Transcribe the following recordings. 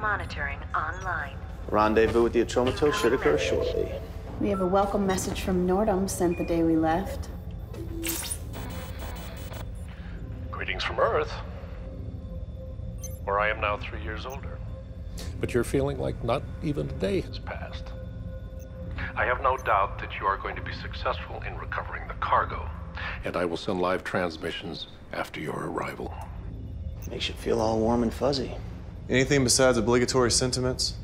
monitoring online. Rendezvous with the Atromatose should occur shortly. We have a welcome message from Nordam sent the day we left. Greetings from Earth, where I am now 3 years older. But you're feeling like not even a day has passed. I have no doubt that you are going to be successful in recovering the cargo. And I will send live transmissions after your arrival. Makes you feel all warm and fuzzy. Anything besides obligatory sentiments?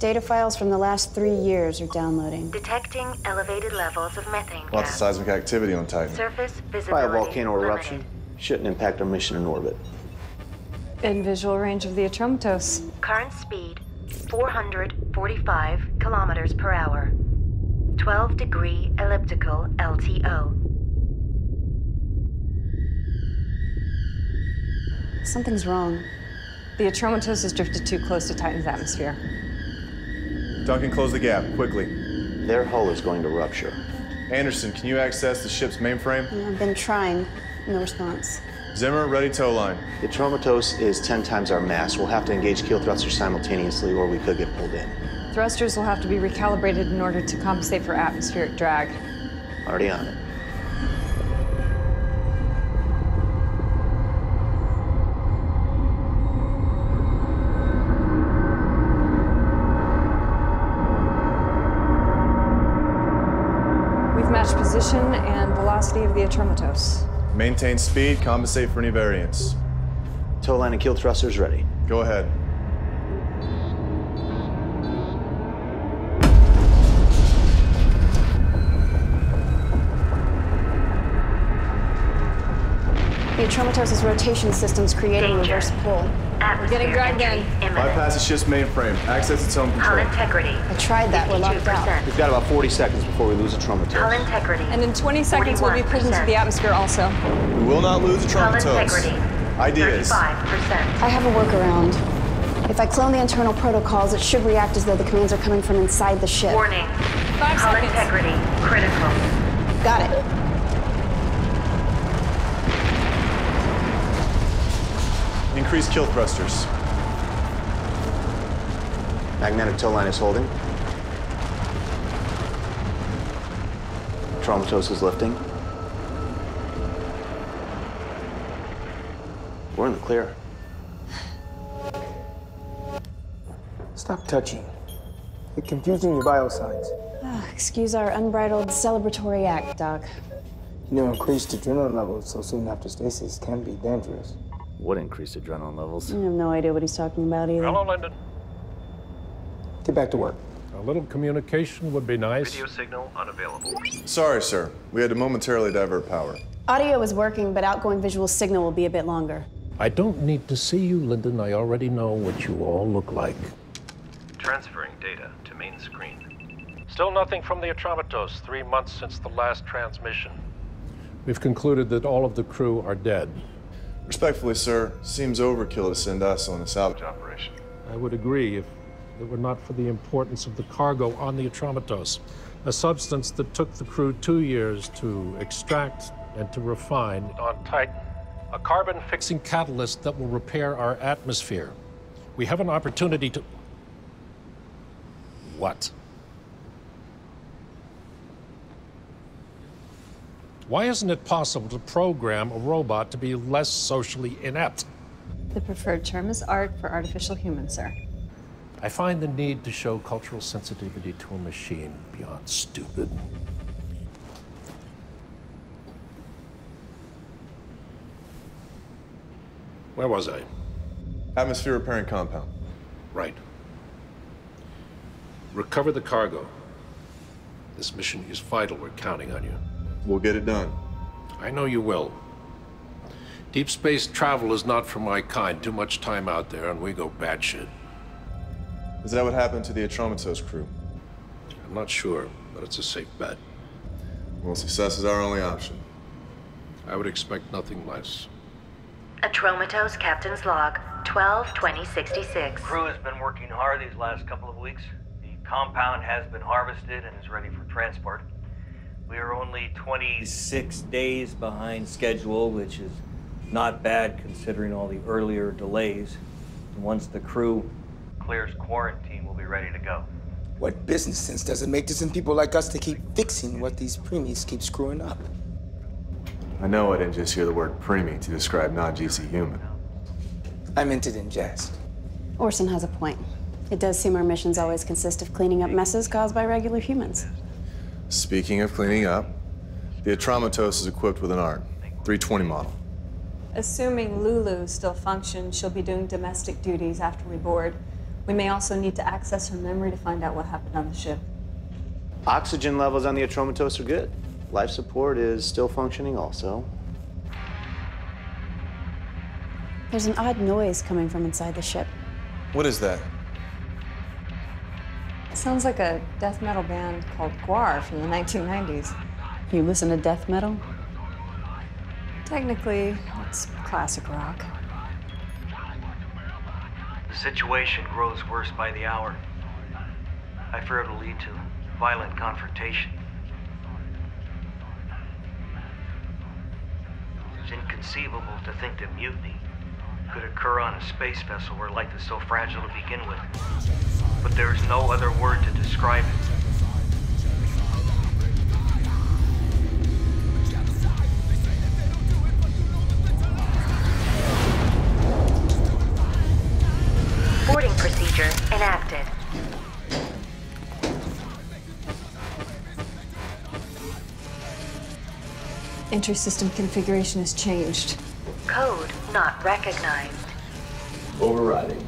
Data files from the last 3 years are downloading. Detecting elevated levels of methane gas. Lots of seismic activity on Titan. Surface visibility. By a volcano eruption. Shouldn't impact our mission in orbit. In visual range of the Atromatose. Current speed, 445 kilometers per hour. 12-degree elliptical LTO. Something's wrong. The Atromatose has drifted too close to Titan's atmosphere. Duncan, close the gap, quickly. Their hull is going to rupture. Anderson, can you access the ship's mainframe? I've been trying. No response. Zimmer, ready tow line. The Atromatose is 10 times our mass. We'll have to engage keel thrusters simultaneously or we could get pulled in. Thrusters will have to be recalibrated in order to compensate for atmospheric drag. Already on it. We've matched position and velocity of the Atromatose. Maintain speed, compensate for any variance. Towline and keel thrusters ready. Go ahead. The Atromatose's rotation system's creating a reverse pull. We're getting dragged in. Bypass the ship's mainframe. Access its own control. Hull integrity. I tried that. We're locked out. We've got about 40 seconds before we lose Atromatose. Hull integrity. And in 20 seconds, we'll be pulled into the atmosphere also. We will not lose Atromatose. Hull integrity. Ideas. 35%. I have a workaround. If I clone the internal protocols, it should react as though the commands are coming from inside the ship. Warning. 5 seconds. Hull integrity. Critical. Got it. Increase keel thrusters. Magnetic tow line is holding. Atromatose is lifting. We're in the clear. Stop touching. You're confusing your biosigns. Oh, excuse our unbridled celebratory act, Doc. You know, increased adrenaline levels so soon after stasis can be dangerous. What increased adrenaline levels? I have no idea what he's talking about either. Hello, Lyndon. Get back to work. A little communication would be nice. Video signal unavailable. Sorry, sir. We had to momentarily divert power. Audio is working, but outgoing visual signal will be a bit longer. I don't need to see you, Lyndon. I already know what you all look like. Transferring data to main screen. Still nothing from the Atromatose. 3 months since the last transmission. We've concluded that all of the crew are dead. Respectfully, sir, seems overkill to send us on a salvage operation. I would agree if it were not for the importance of the cargo on the Atromatose, a substance that took the crew 2 years to extract and to refine. On Titan, a carbon-fixing catalyst that will repair our atmosphere. We have an opportunity to... What? Why isn't it possible to program a robot to be less socially inept? The preferred term is art for artificial human, sir. I find the need to show cultural sensitivity to a machine beyond stupid. Where was I? Atmosphere repairing compound. Right. Recover the cargo. This mission is vital. We're counting on you. We'll get it done. I know you will. Deep space travel is not for my kind. Too much time out there and we go batshit. Is that what happened to the Atromatose crew? I'm not sure, but it's a safe bet. Well, success is our only option. I would expect nothing less. Atromatose Captain's Log, 12/2066. The crew has been working hard these last couple of weeks. The compound has been harvested and is ready for transport. We are only 26 days behind schedule, which is not bad considering all the earlier delays. And once the crew clears quarantine, we'll be ready to go. What business sense does it make to send people like us to keep fixing what these preemies keep screwing up? I know I didn't just hear the word preemie to describe non-GC human. I meant it in jest. Orson has a point. It does seem our missions always consist of cleaning up messes caused by regular humans. Speaking of cleaning up, the Atromatose is equipped with an ART 320 model. Assuming Lulu still functions, she'll be doing domestic duties after we board. We may also need to access her memory to find out what happened on the ship. Oxygen levels on the Atromatose are good. Life support is still functioning also. There's an odd noise coming from inside the ship. What is that? It sounds like a death metal band called Gwar from the 1990s. You listen to death metal? Technically, it's classic rock. The situation grows worse by the hour. I fear it'll lead to violent confrontation. It's inconceivable to think that mutiny could occur on a space vessel where life is so fragile to begin with. But there is no other word to describe it. Boarding procedure enacted. Intersystem configuration has changed. Code not recognized. Overriding.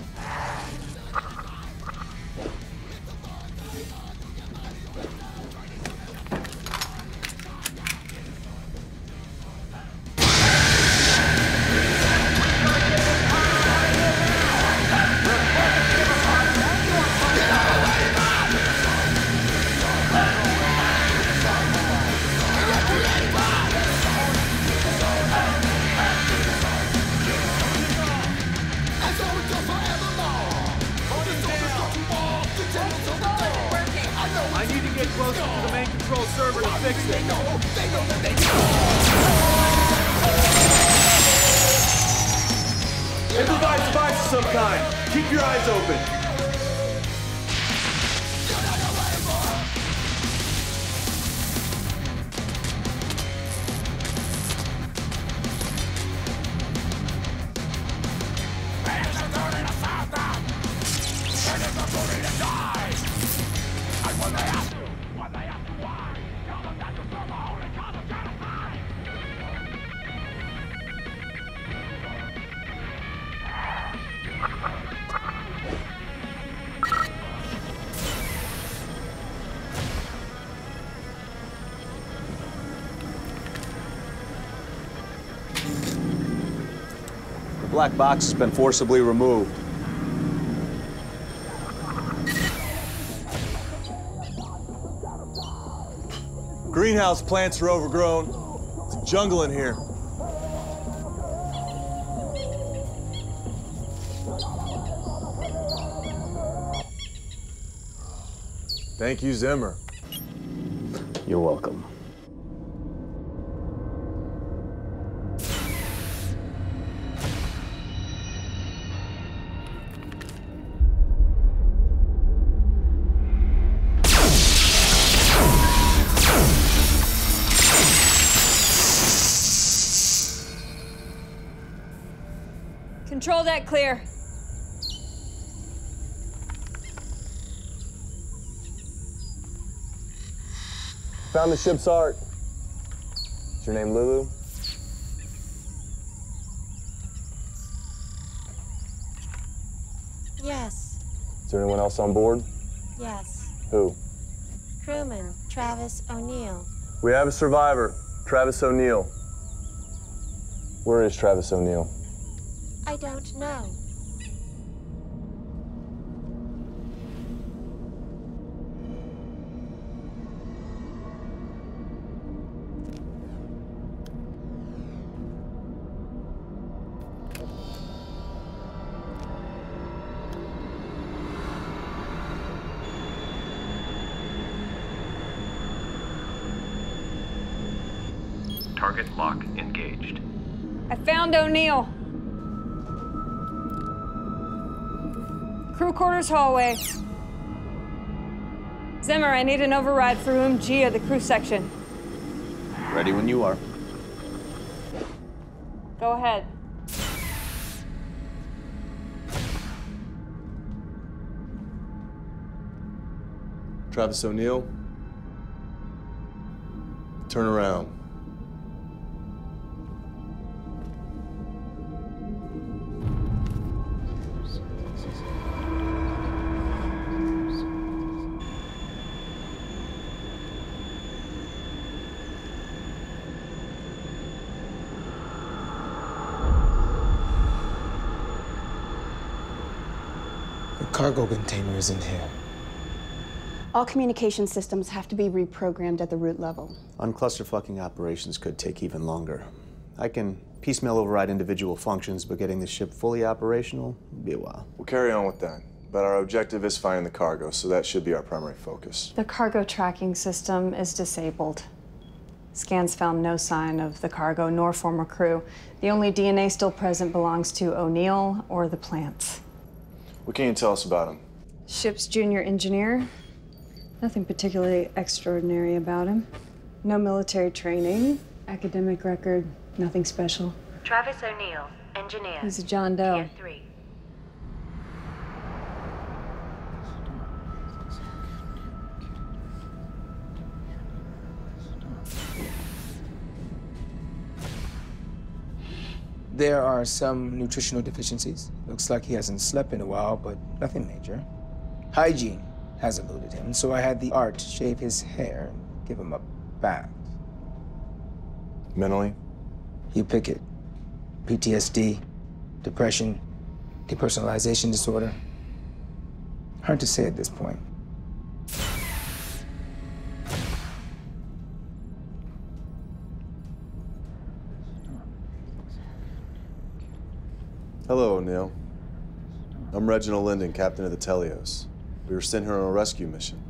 The black box has been forcibly removed. Greenhouse plants are overgrown. It's a jungle in here. Thank you, Zimmer. You're welcome. Control that clear. Found the ship's art. Is your name Lulu? Yes. Is there anyone else on board? Yes. Who? Crewman Travis O'Neill. We have a survivor, Travis O'Neill. Where is Travis O'Neill? I don't know. Target lock engaged. I found O'Neill. Crew quarters hallway. Zimmer, I need an override for room G of the crew section. Ready when you are. Go ahead. Travis O'Neill, turn around. Cargo container is in here. All communication systems have to be reprogrammed at the root level. On cluster fucking operations could take even longer. I can piecemeal override individual functions, but getting the ship fully operational will be a while. We'll carry on with that, but our objective is finding the cargo, so that should be our primary focus. The cargo tracking system is disabled. Scans found no sign of the cargo nor former crew. The only DNA still present belongs to O'Neill or the plants. What can you tell us about him? Ship's junior engineer. Nothing particularly extraordinary about him. No military training, academic record, nothing special. Travis O'Neill, engineer. He's a John Doe. Tier 3. There are some nutritional deficiencies. Looks like he hasn't slept in a while, but nothing major. Hygiene has eluded him, so I had the ART shave his hair and give him a bath. Mentally? You pick it. PTSD, depression, depersonalization disorder. Hard to say at this point. Hello, O'Neill. I'm Reginald Lyndon, captain of the Teleios. We were sent here on a rescue mission.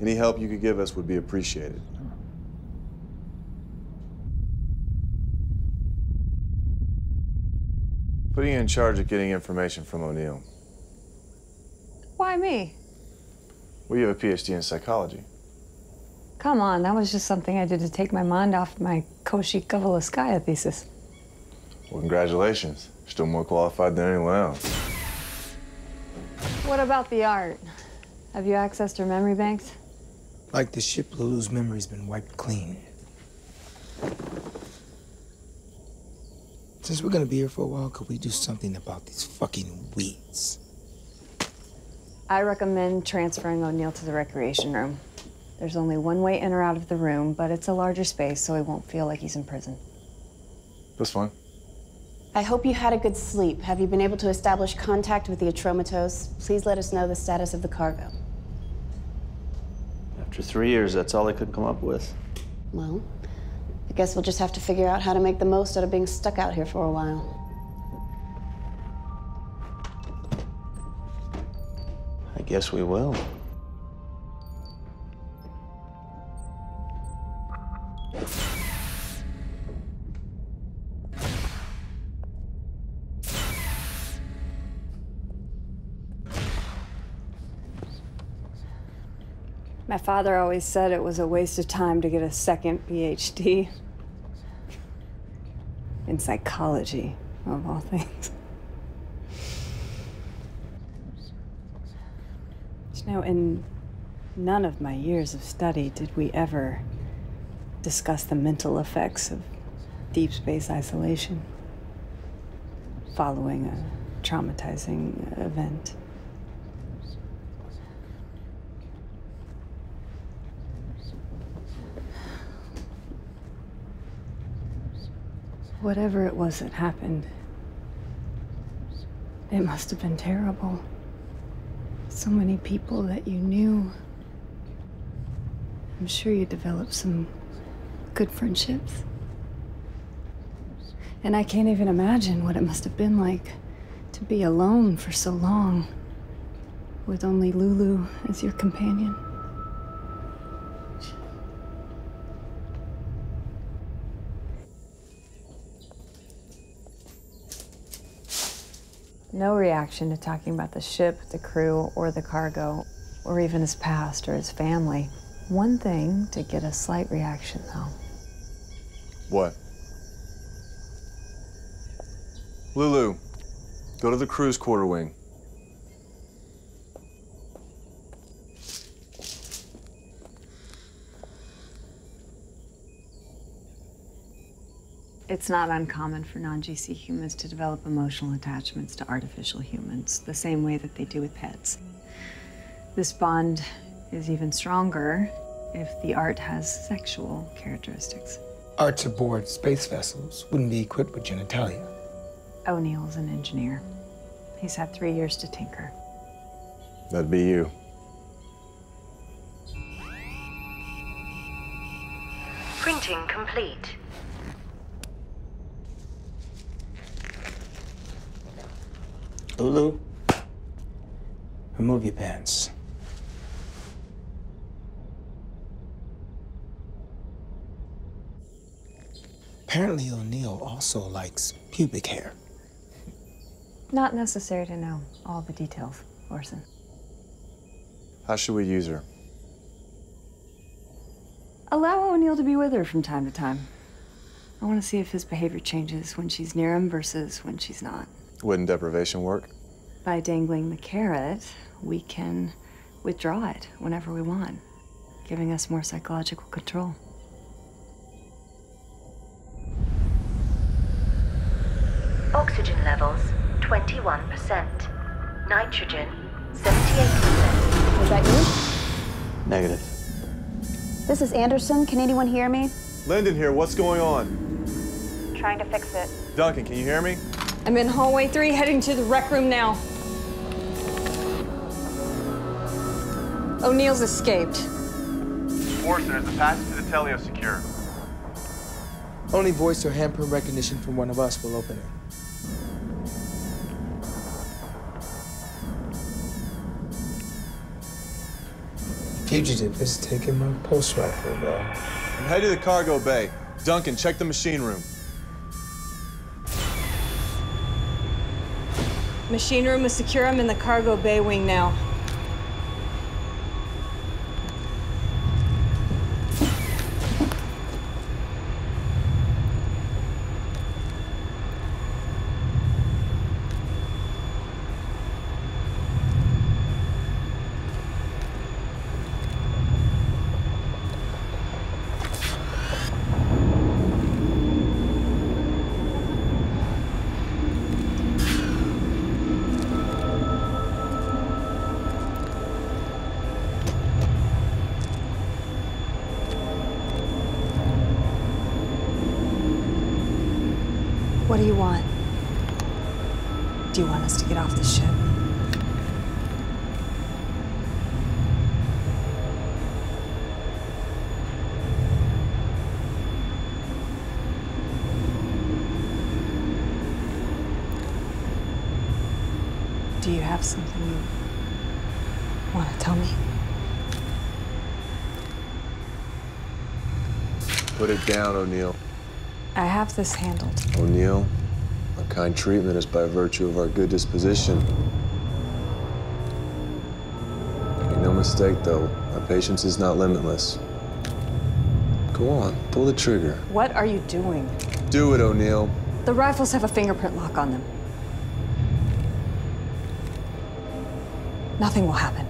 Any help you could give us would be appreciated. Putting you in charge of getting information from O'Neill. Why me? Well, you have a PhD in psychology. Come on, that was just something I did to take my mind off my Koshikovlaskaya thesis. Well, congratulations. You're still more qualified than anyone else. What about the art? Have you accessed her memory banks? Like the ship, Lulu's memory's been wiped clean. Since we're gonna be here for a while, could we do something about these fucking weeds? I recommend transferring O'Neill to the recreation room. There's only one way in or out of the room, but it's a larger space, so he won't feel like he's in prison. That's fine. I hope you had a good sleep. Have you been able to establish contact with the Atromatose? Please let us know the status of the cargo. After 3 years, that's all I could come up with. Well, I guess we'll just have to figure out how to make the most out of being stuck out here for a while. I guess we will. My father always said it was a waste of time to get a second PhD in psychology, of all things. You know, in none of my years of study did we ever discuss the mental effects of deep space isolation following a traumatizing event. Whatever it was that happened, it must have been terrible. So many people that you knew. I'm sure you developed some good friendships. And I can't even imagine what it must have been like to be alone for so long, with only Lulu as your companion. No reaction to talking about the ship, the crew, or the cargo, or even his past or his family. One thing to get a slight reaction, though. What? Lulu, go to the crew's quarter wing. It's not uncommon for non-GC humans to develop emotional attachments to artificial humans, the same way that they do with pets. This bond is even stronger if the art has sexual characteristics. Arts aboard space vessels wouldn't be equipped with genitalia. O'Neill's an engineer. He's had 3 years to tinker. That'd be you. Printing complete. Lulu, remove your pants. Apparently O'Neill also likes pubic hair. Not necessary to know all the details, Orson. How should we use her? Allow O'Neill to be with her from time to time. I want to see if his behavior changes when she's near him versus when she's not. Wouldn't deprivation work? By dangling the carrot, we can withdraw it whenever we want, giving us more psychological control. Oxygen levels, 21%. Nitrogen, 78%. Was that you? Negative. This is Anderson. Can anyone hear me? Lyndon here. What's going on? Trying to fix it. Duncan, can you hear me? I'm in hallway 3, heading to the rec room now. O'Neill's escaped. Orson, is the passage to the Teleios secure? Only voice or handprint recognition from one of us will open it. Fugitive has taken my pulse rifle, though. I'm headed to the cargo bay. Duncan, check the machine room. Machine room is secure. I'm in the cargo bay wing now. What do you want? Do you want us to get off the ship? Do you have something you want to tell me? Put it down, O'Neill. I have this handled. O'Neill, our kind treatment is by virtue of our good disposition. Make no mistake, though, our patience is not limitless. Go on, pull the trigger. What are you doing? Do it, O'Neill. The rifles have a fingerprint lock on them. Nothing will happen.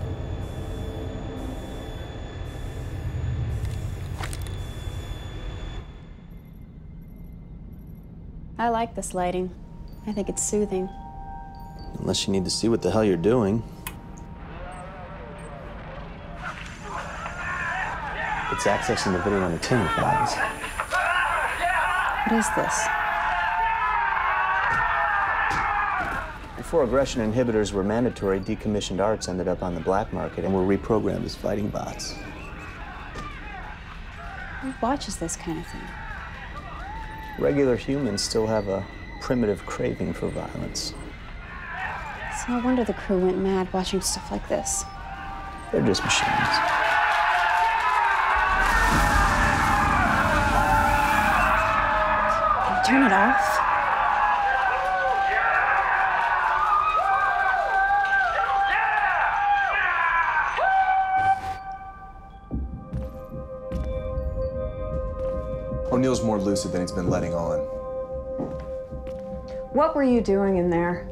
I like this lighting. I think it's soothing. Unless you need to see what the hell you're doing. It's accessing the video on the tin flags. What is this? Before aggression inhibitors were mandatory, decommissioned arts ended up on the black market and were reprogrammed as fighting bots. Who watches this kind of thing? Regular humans still have a primitive craving for violence. It's no wonder the crew went mad watching stuff like this. They're just machines. Can you turn it off? O'Neill's more lucid than he's been letting on. What were you doing in there?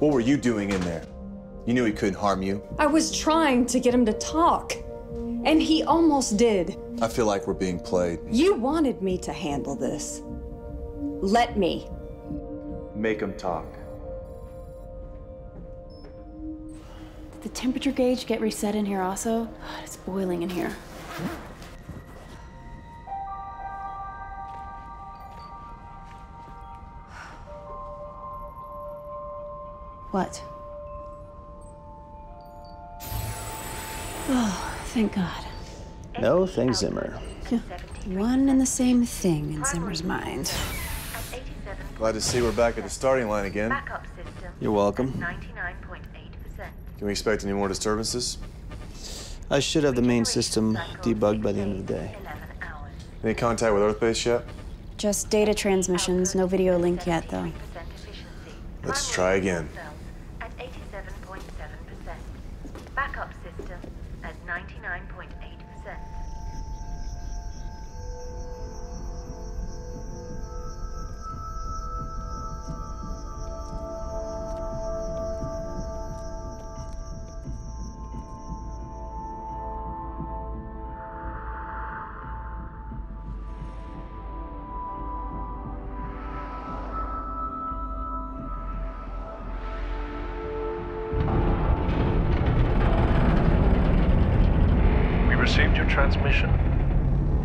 What were you doing in there? You knew he couldn't harm you. I was trying to get him to talk, and he almost did. I feel like we're being played. You wanted me to handle this. Let me. Make him talk. Did the temperature gauge get reset in here also? God, it's boiling in here. What? Oh, thank God. No, thanks, Zimmer. Yeah. One and the same thing in Zimmer's mind. Glad to see we're back at the starting line again. You're welcome. Can we expect any more disturbances? I should have the main system debugged by the end of the day. Any contact with Earthbase yet? Just data transmissions. No video link yet, though. Let's try again. At 87.7%. Backup system at 99.8%. Transmission.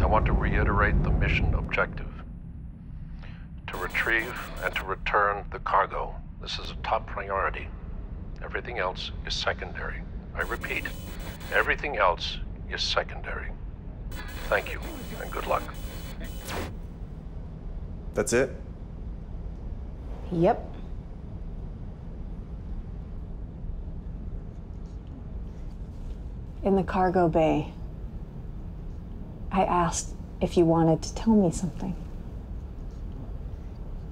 I want to reiterate the mission objective. To retrieve and to return the cargo. This is a top priority. Everything else is secondary. I repeat, everything else is secondary. Thank you, and good luck. That's it? Yep. In the cargo bay, I asked if you wanted to tell me something.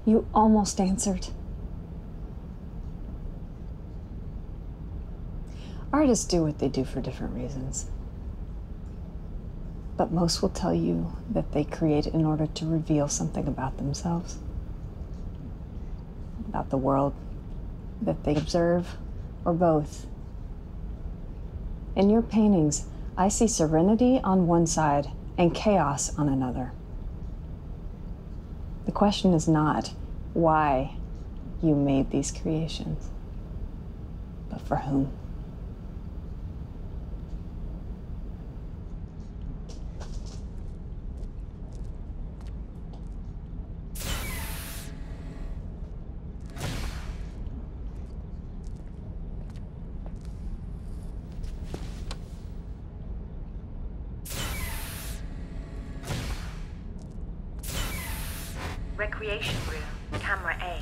You almost answered. Artists do what they do for different reasons. But most will tell you that they create in order to reveal something about themselves, about the world that they observe, or both. In your paintings, I see serenity on one side and chaos on another. The question is not why you made these creations, but for whom. Recreation room, camera A.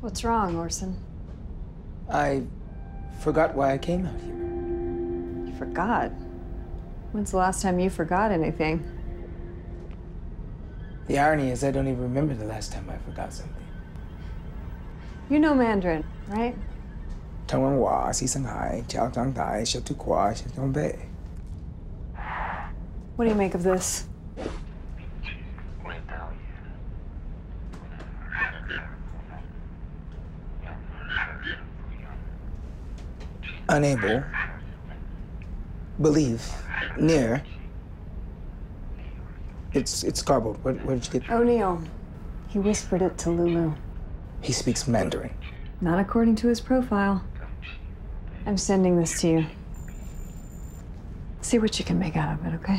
What's wrong, Orson? I forgot why I came out here. You forgot? When's the last time you forgot anything? The irony is I don't even remember the last time I forgot something. You know Mandarin, right? What do you make of this? Unable, believe, near. It's garbled. Where did you get that? O'Neill. He whispered it to Lulu. He speaks Mandarin. Not according to his profile. I'm sending this to you. See what you can make out of it, okay?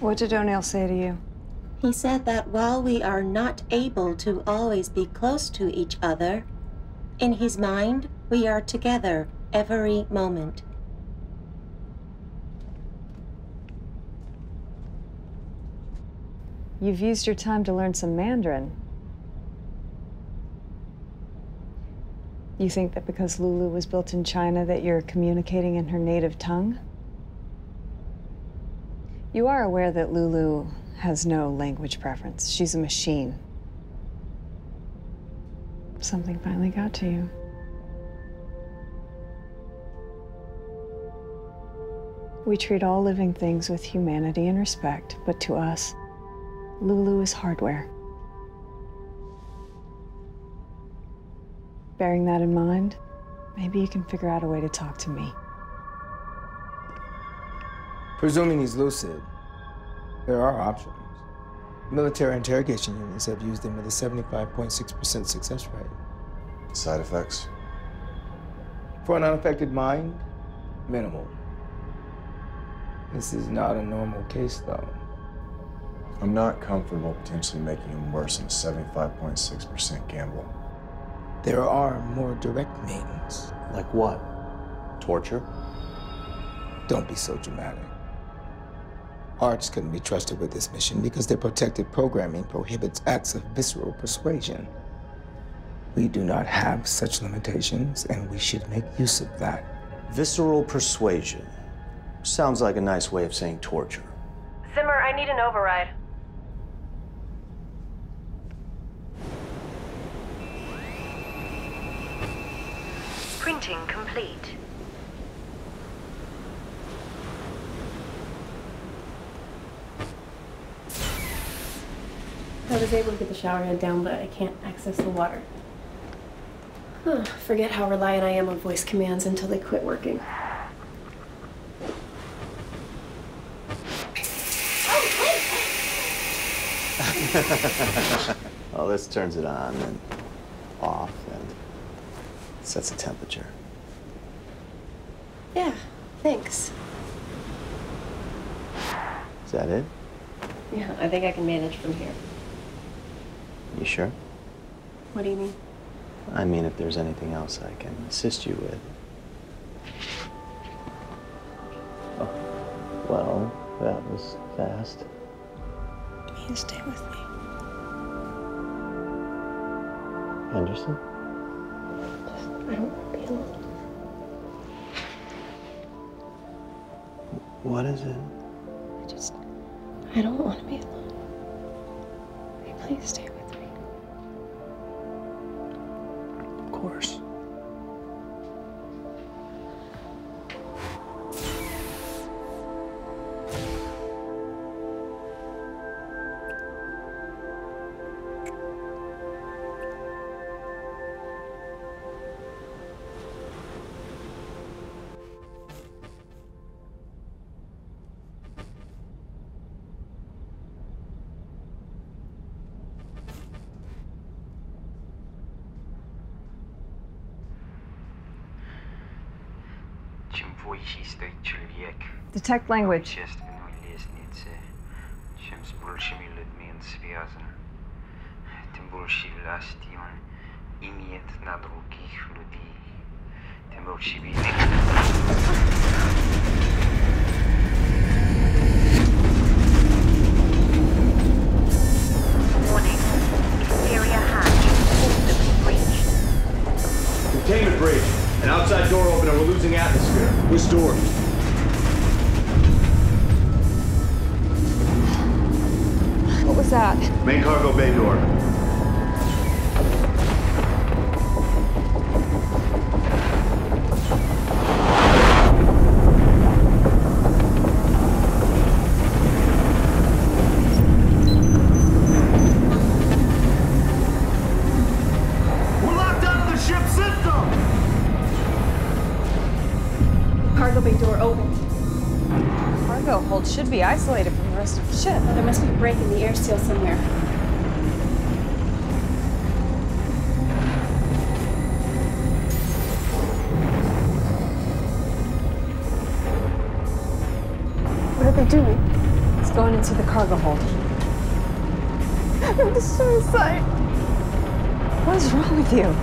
What did O'Neill say to you? He said that while we are not able to always be close to each other, in his mind, we are together every moment. You've used your time to learn some Mandarin. You think that because Lulu was built in China that you're communicating in her native tongue? You are aware that Lulu has no language preference. She's a machine. Something finally got to you. We treat all living things with humanity and respect, but to us, Lulu is hardware. Bearing that in mind, maybe you can figure out a way to talk to me. Presuming he's lucid, there are options. Military interrogation units have used him with a 75.6% success rate. Side effects? For an unaffected mind, minimal. This is not a normal case, though. I'm not comfortable potentially making him worse than a 75.6% gamble. There are more direct means. Like what? Torture? Don't be so dramatic. ARTs couldn't be trusted with this mission because their protected programming prohibits acts of visceral persuasion. We do not have such limitations, and we should make use of that. Visceral persuasion. Sounds like a nice way of saying torture. Zimmer, I need an override. Printing complete. I was able to get the showerhead down, but I can't access the water. Huh, forget how reliant I am on voice commands until they quit working. Oh, well, this turns it on and off and sets the temperature. Yeah, thanks. Is that it? Yeah, I think I can manage from here. You sure? What do you mean? I mean, if there's anything else I can assist you with. Oh, well, that was fast. You stay with me. Anderson? Just, I don't want to be alone. What is it? I don't want to be alone. Hey, please stay with me. Of course. Detect language. z burszimi ludźmi on związany. Tym burszy wlasti on imiet na drugich ludzi. Tym burszy Warning. Exterior hatch forcibly breached. Containment breach. An outside door open and we're losing atmosphere. Restored. What was that? Main cargo bay door. We're locked out of the ship system! Cargo bay door open. Cargo hold should be isolated from the rest of the ship. Well, there must be a break in the air seal somewhere. What are they doing? It's going into the cargo hold. I'm the suicide. What is wrong with you?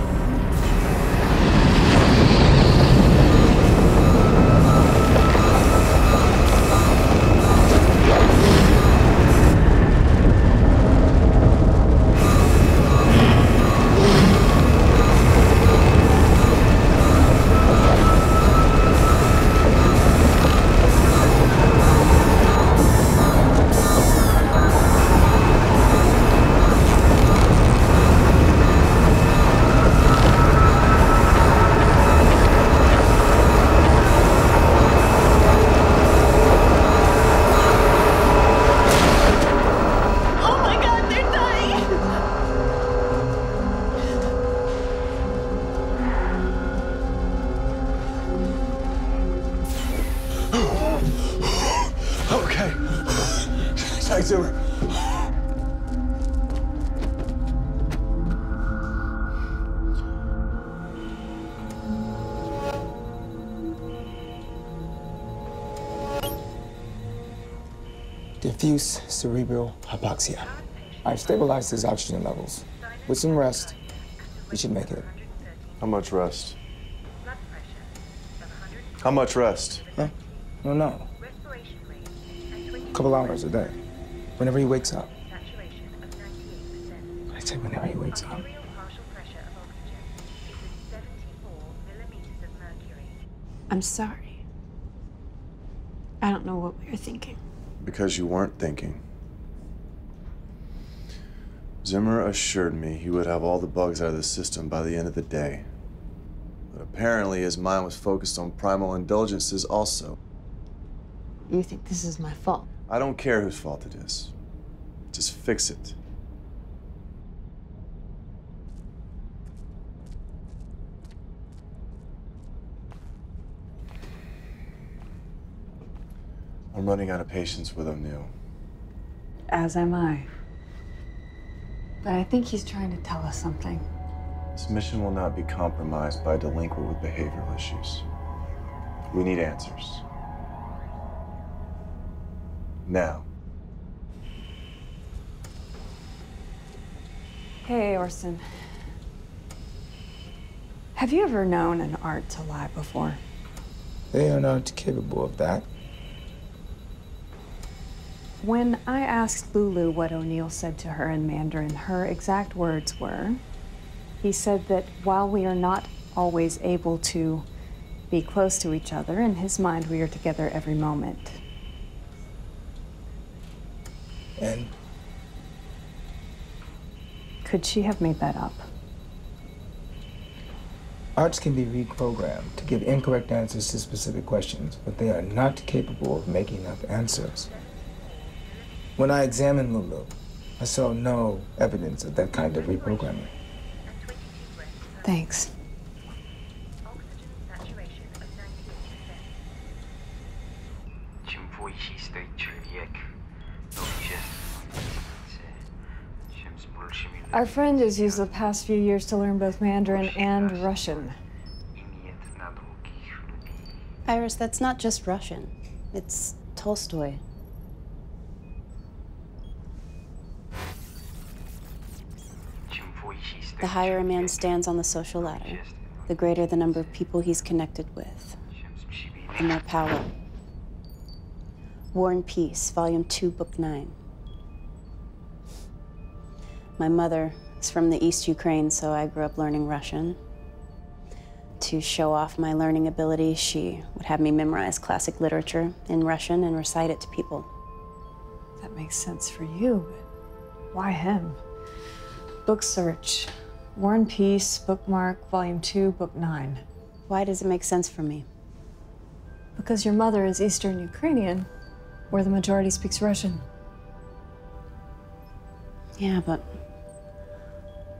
Zimmer. Diffuse cerebral hypoxia. I've stabilized his oxygen levels. With some rest, we should make it. How much rest? How much rest? Huh? No, no. A couple hours a day. Whenever he wakes up. I said whenever he wakes up. I'm sorry. I don't know what we were thinking. Because you weren't thinking. Zimmer assured me he would have all the bugs out of the system by the end of the day. But apparently his mind was focused on primal indulgences also. You think this is my fault? I don't care whose fault it is. Just fix it. I'm running out of patience with O'Neill. As am I. But I think he's trying to tell us something. This mission will not be compromised by a delinquent with behavioral issues. We need answers. Now. Hey, Orson. Have you ever known an art to lie before? They are not capable of that. When I asked Lulu what O'Neill said to her in Mandarin, her exact words were, he said that while we are not always able to be close to each other, in his mind we are together every moment. And? Could she have made that up? Arts can be reprogrammed to give incorrect answers to specific questions, but they are not capable of making up answers. When I examined Lulu, I saw no evidence of that kind of reprogramming. Thanks. Our friend has used the past few years to learn both Mandarin and Russian. Iris, that's not just Russian. It's Tolstoy. The higher a man stands on the social ladder, the greater the number of people he's connected with, the more power. War and Peace, Volume 2, Book 9. My mother is from the East Ukraine, so I grew up learning Russian. To show off my learning ability, she would have me memorize classic literature in Russian and recite it to people. That makes sense for you, but why him? Book search, War and Peace, bookmark, Volume 2, Book 9. Why does it make sense for me? Because your mother is Eastern Ukrainian, where the majority speaks Russian. Yeah, but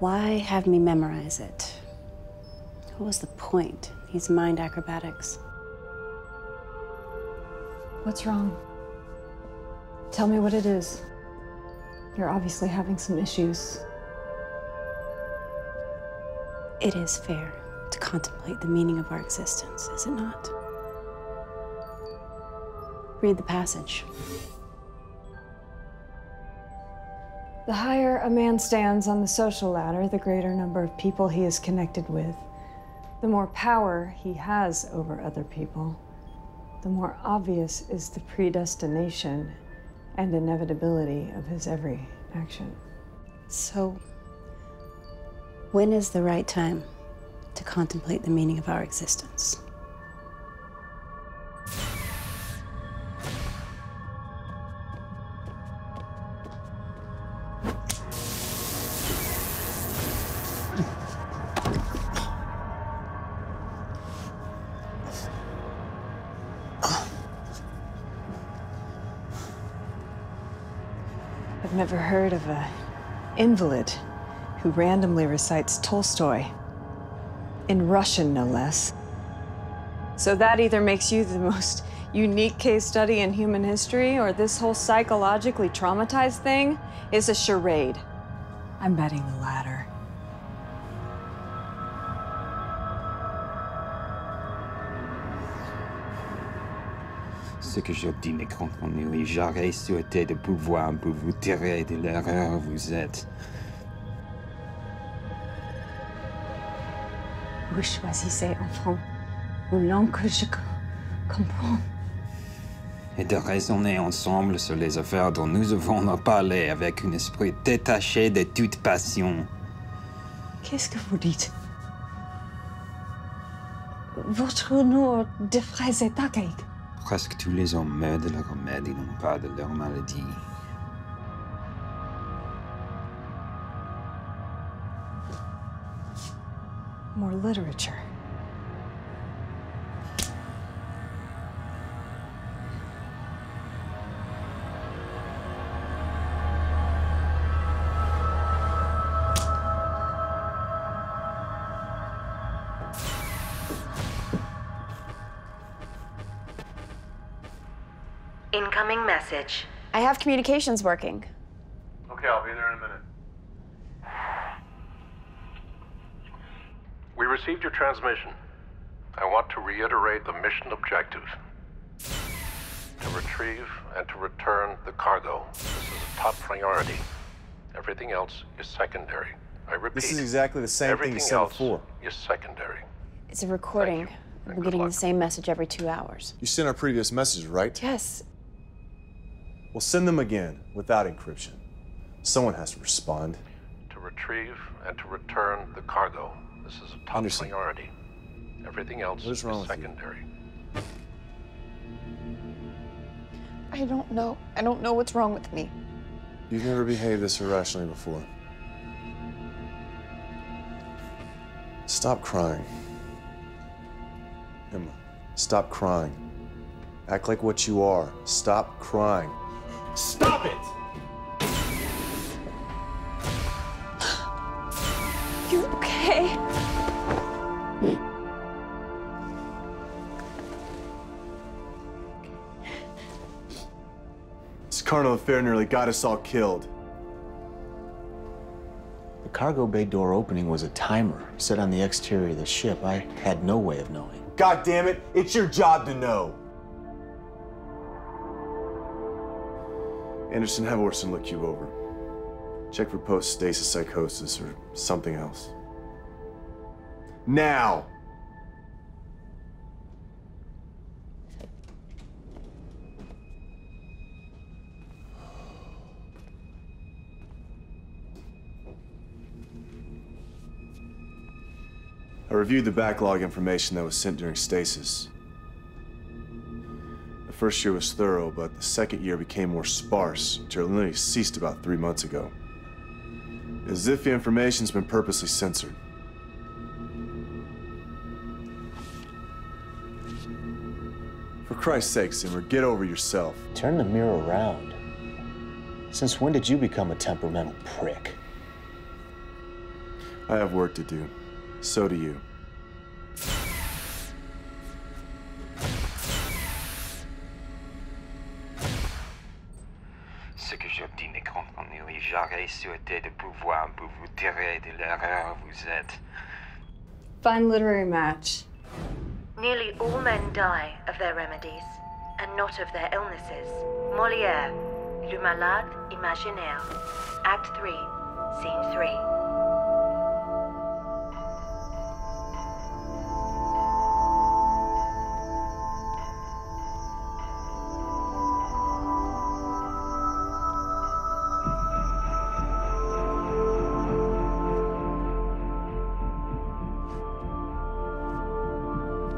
why have me memorize it? What was the point? These mind acrobatics. What's wrong? Tell me what it is. You're obviously having some issues. It is fair to contemplate the meaning of our existence, is it not? Read the passage. The higher a man stands on the social ladder, the greater number of people he is connected with, the more power he has over other people, the more obvious is the predestination and inevitability of his every action. So, when is the right time to contemplate the meaning of our existence? I've never heard of an invalid who randomly recites Tolstoy, in Russian no less. So that either makes you the most unique case study in human history, or this whole psychologically traumatized thing is a charade. I'm betting the latter. Ce que j'obdis mes contenus, j'aurais souhaité de pouvoir vous tirer de l'erreur vous êtes. Vous choisissez en franc, ou langue que je comprends. Et de raisonner ensemble sur les affaires dont nous avons à parler avec un esprit détaché de toute passion. Qu'est-ce que vous dites? Votre nom de phrase est archaïque. Presque tous les hommes meurent de leur maladie, non pas de leur maladie. More literature. Incoming message. I have communications working. Okay, I'll be there in a minute. We received your transmission. I want to reiterate the mission objective. To retrieve and to return the cargo. This is a top priority. Everything else is secondary. I repeat. This is exactly the same thing you said before. Everything else is secondary. It's a recording. We're getting the same message every 2 hours. You sent our previous messages, right? Yes. We'll send them again without encryption. Someone has to respond. To retrieve and to return the cargo. This is a top priority. Everything else is secondary. I don't know. I don't know what's wrong with me. You've never behaved this irrationally before. Stop crying. Emma, stop crying. Act like what you are. Stop crying. Stop it! This carnal affair nearly got us all killed. The cargo bay door opening was a timer set on the exterior of the ship. I had no way of knowing. God damn it, it's your job to know. Anderson, have Orson look you over. Check for post-stasis psychosis or something else. Now! I reviewed the backlog information that was sent during stasis. The first year was thorough, but the second year became more sparse until it literally ceased about 3 months ago. As if the information's been purposely censored. For Christ's sake, Zimmer, get over yourself. Turn the mirror around. Since when did you become a temperamental prick? I have work to do. So do you. Ce que j'obdis mes comptes en nourrit, j'aurais souhaité de pouvoir vous tirer de l'erreur vous êtes. Fine literary match. Nearly all men die of their remedies, and not of their illnesses. Molière, Le Malade Imaginaire, Act 3, Scene 3.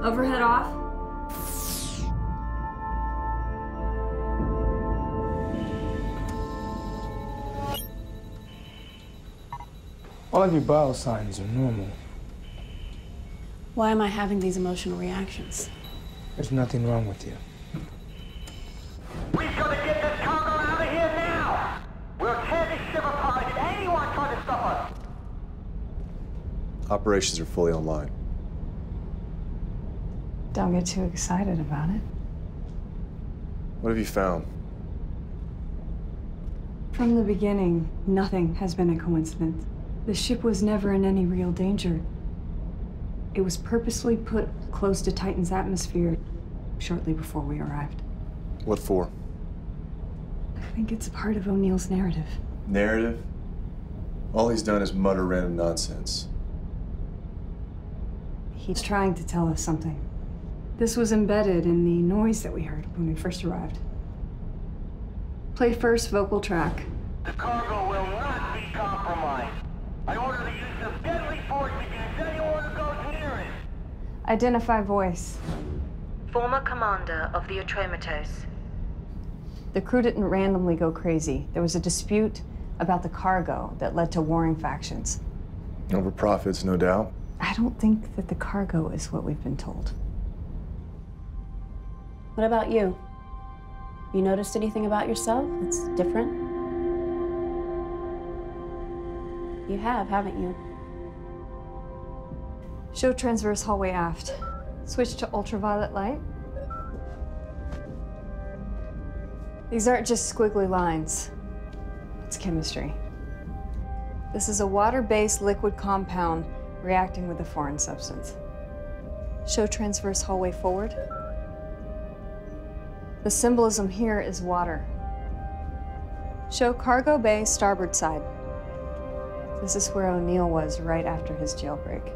Overhead off. All your bowel signs are normal. Why am I having these emotional reactions? There's nothing wrong with you. We've got to get this cargo out of here now! We'll tear this ship apart if anyone tries to stop us! Operations are fully online. Don't get too excited about it. What have you found? From the beginning, nothing has been a coincidence. The ship was never in any real danger. It was purposely put close to Titan's atmosphere shortly before we arrived. What for? I think it's part of O'Neill's narrative. Narrative? All he's done is mutter random nonsense. He's trying to tell us something. This was embedded in the noise that we heard when we first arrived. Play first vocal track. The cargo will not be compromised. I order the use of deadly force against anyone who goes near it. Identify voice. Former commander of the Atromatose. The crew didn't randomly go crazy. There was a dispute about the cargo that led to warring factions. Over profits, no doubt. I don't think that the cargo is what we've been told. What about you? You noticed anything about yourself that's different? You have, haven't you? Show transverse hallway aft. Switch to ultraviolet light. These aren't just squiggly lines. It's chemistry. This is a water-based liquid compound reacting with a foreign substance. Show transverse hallway forward. The symbolism here is water. Show cargo bay starboard side. This is where O'Neill was right after his jailbreak.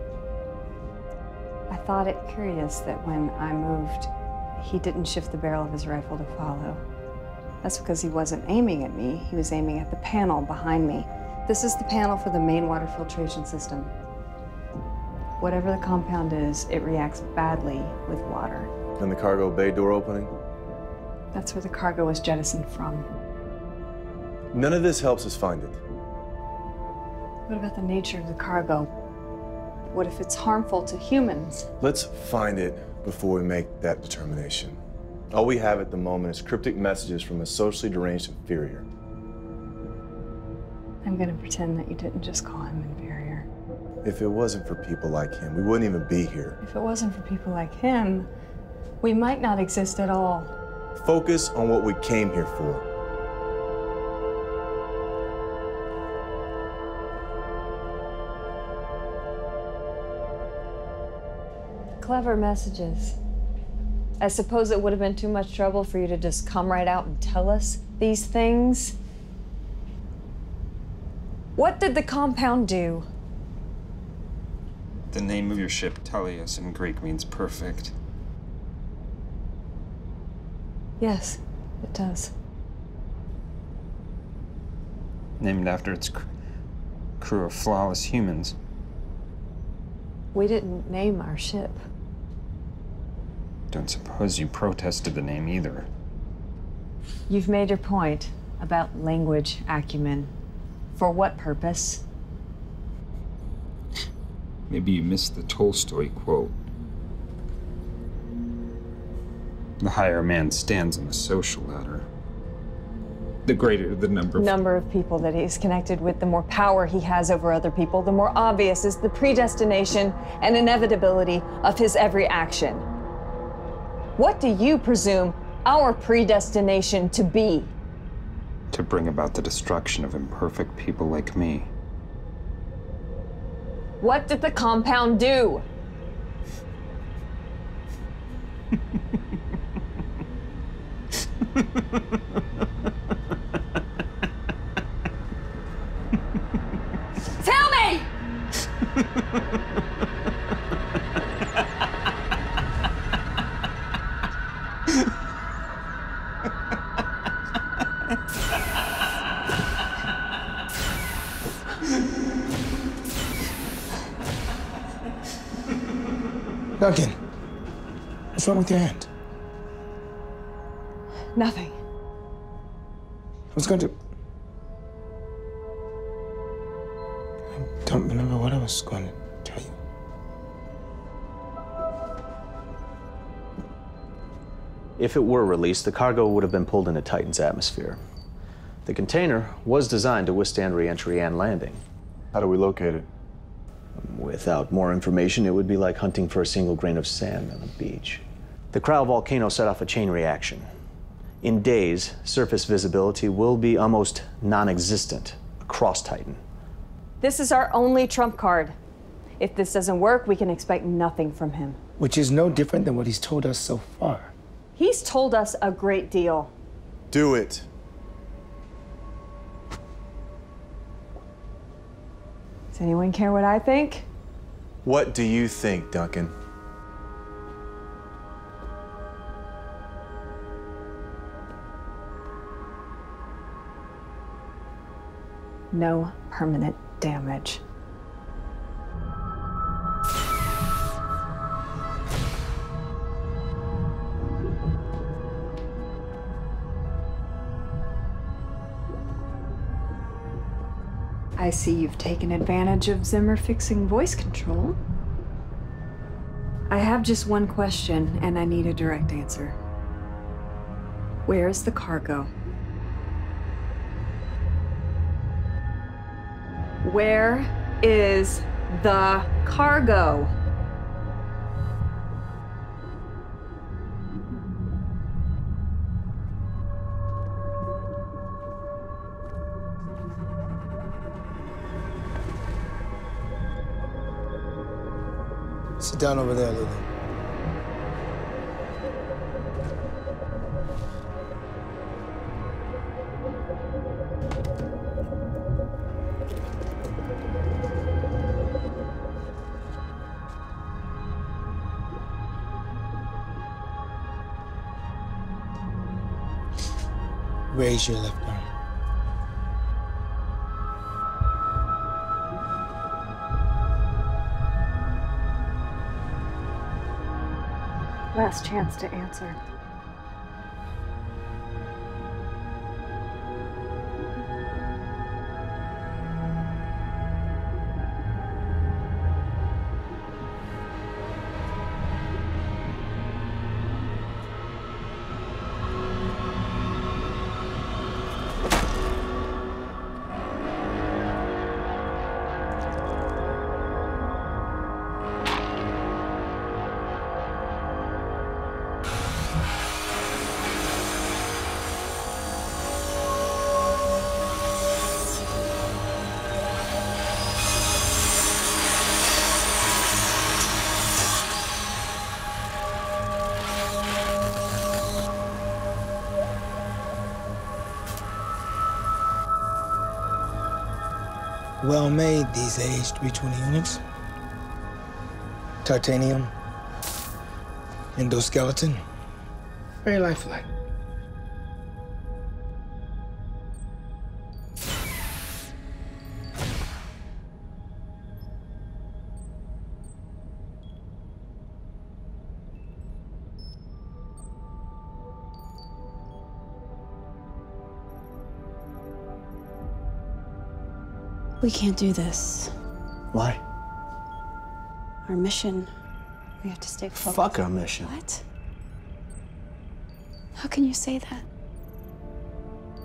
I thought it curious that when I moved, he didn't shift the barrel of his rifle to follow. That's because he wasn't aiming at me, he was aiming at the panel behind me. This is the panel for the main water filtration system. Whatever the compound is, it reacts badly with water. And the cargo bay door opening? That's where the cargo was jettisoned from. None of this helps us find it. What about the nature of the cargo? What if it's harmful to humans? Let's find it before we make that determination. All we have at the moment is cryptic messages from a socially deranged inferior. I'm gonna pretend that you didn't just call him inferior. If it wasn't for people like him, we wouldn't even be here. If it wasn't for people like him, we might not exist at all. Focus on what we came here for. Clever messages. I suppose it would have been too much trouble for you to just come right out and tell us these things. What did the compound do? The name of your ship, Teleios, in Greek means perfect. Yes, it does. Named after its crew of flawless humans. We didn't name our ship. Don't suppose you protested the name either. You've made your point about language acumen. For what purpose? Maybe you missed the Tolstoy quote. The higher man stands on the social ladder. The greater the number of people that he's connected with, the more power he has over other people, the more obvious is the predestination and inevitability of his every action. What do you presume our predestination to be? To bring about the destruction of imperfect people like me. What did the compound do? Tell me! Duncan, what's wrong with your hand? Nothing. I was going to... I don't remember what I was going to tell you. If it were released, the cargo would have been pulled into Titan's atmosphere. The container was designed to withstand re-entry and landing. How do we locate it? Without more information, it would be like hunting for a single grain of sand on a beach. The Cryo volcano set off a chain reaction. In days, surface visibility will be almost non-existent across Titan. This is our only trump card. If this doesn't work, we can expect nothing from him. Which is no different than what he's told us so far. He's told us a great deal. Do it. Does anyone care what I think? What do you think, Duncan? No permanent damage. I see you've taken advantage of Zimmer fixing voice control. I have just one question, and I need a direct answer. Where is the cargo? Where is the cargo? Sit down over there, Lulu. Raise your left arm. Last chance to answer. well made these AH-320 units. Titanium, endoskeleton, very lifelike. We can't do this. Why? Our mission. We have to stay focused. Fuck our mission. What? How can you say that?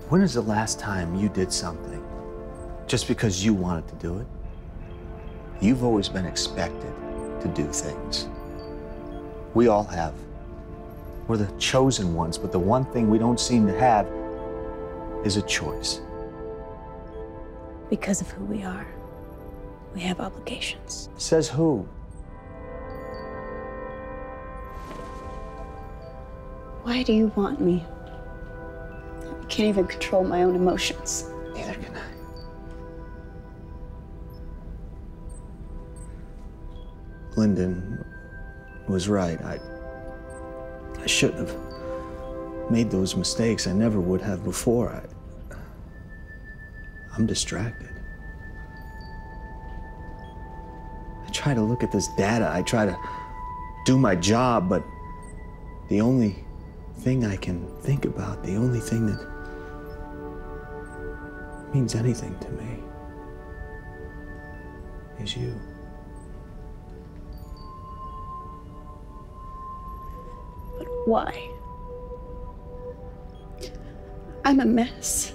When is the last time you did something just because you wanted to do it? You've always been expected to do things. We all have. We're the chosen ones, but the one thing we don't seem to have is a choice. Because of who we are, we have obligations. Says who? Why do you want me? I can't even control my own emotions. Neither can I. Lyndon was right. I shouldn't have made those mistakes. I never would have before. I'm distracted. I try to look at this data. I try to do my job, but the only thing I can think about, the only thing that means anything to me is you. But why? I'm a mess.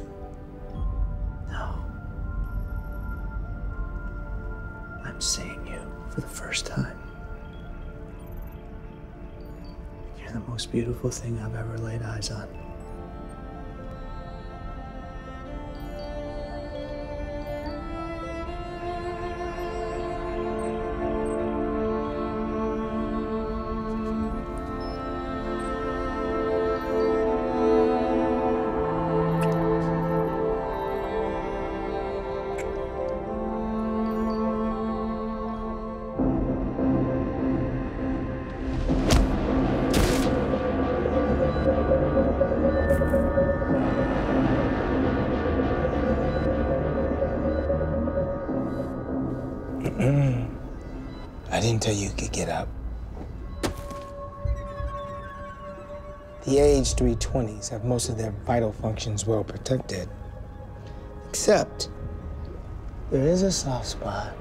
I'm seeing you for the first time. You're the most beautiful thing I've ever laid eyes on. I didn't tell you you could get up. The AH-320s have most of their vital functions well protected. Except, there is a soft spot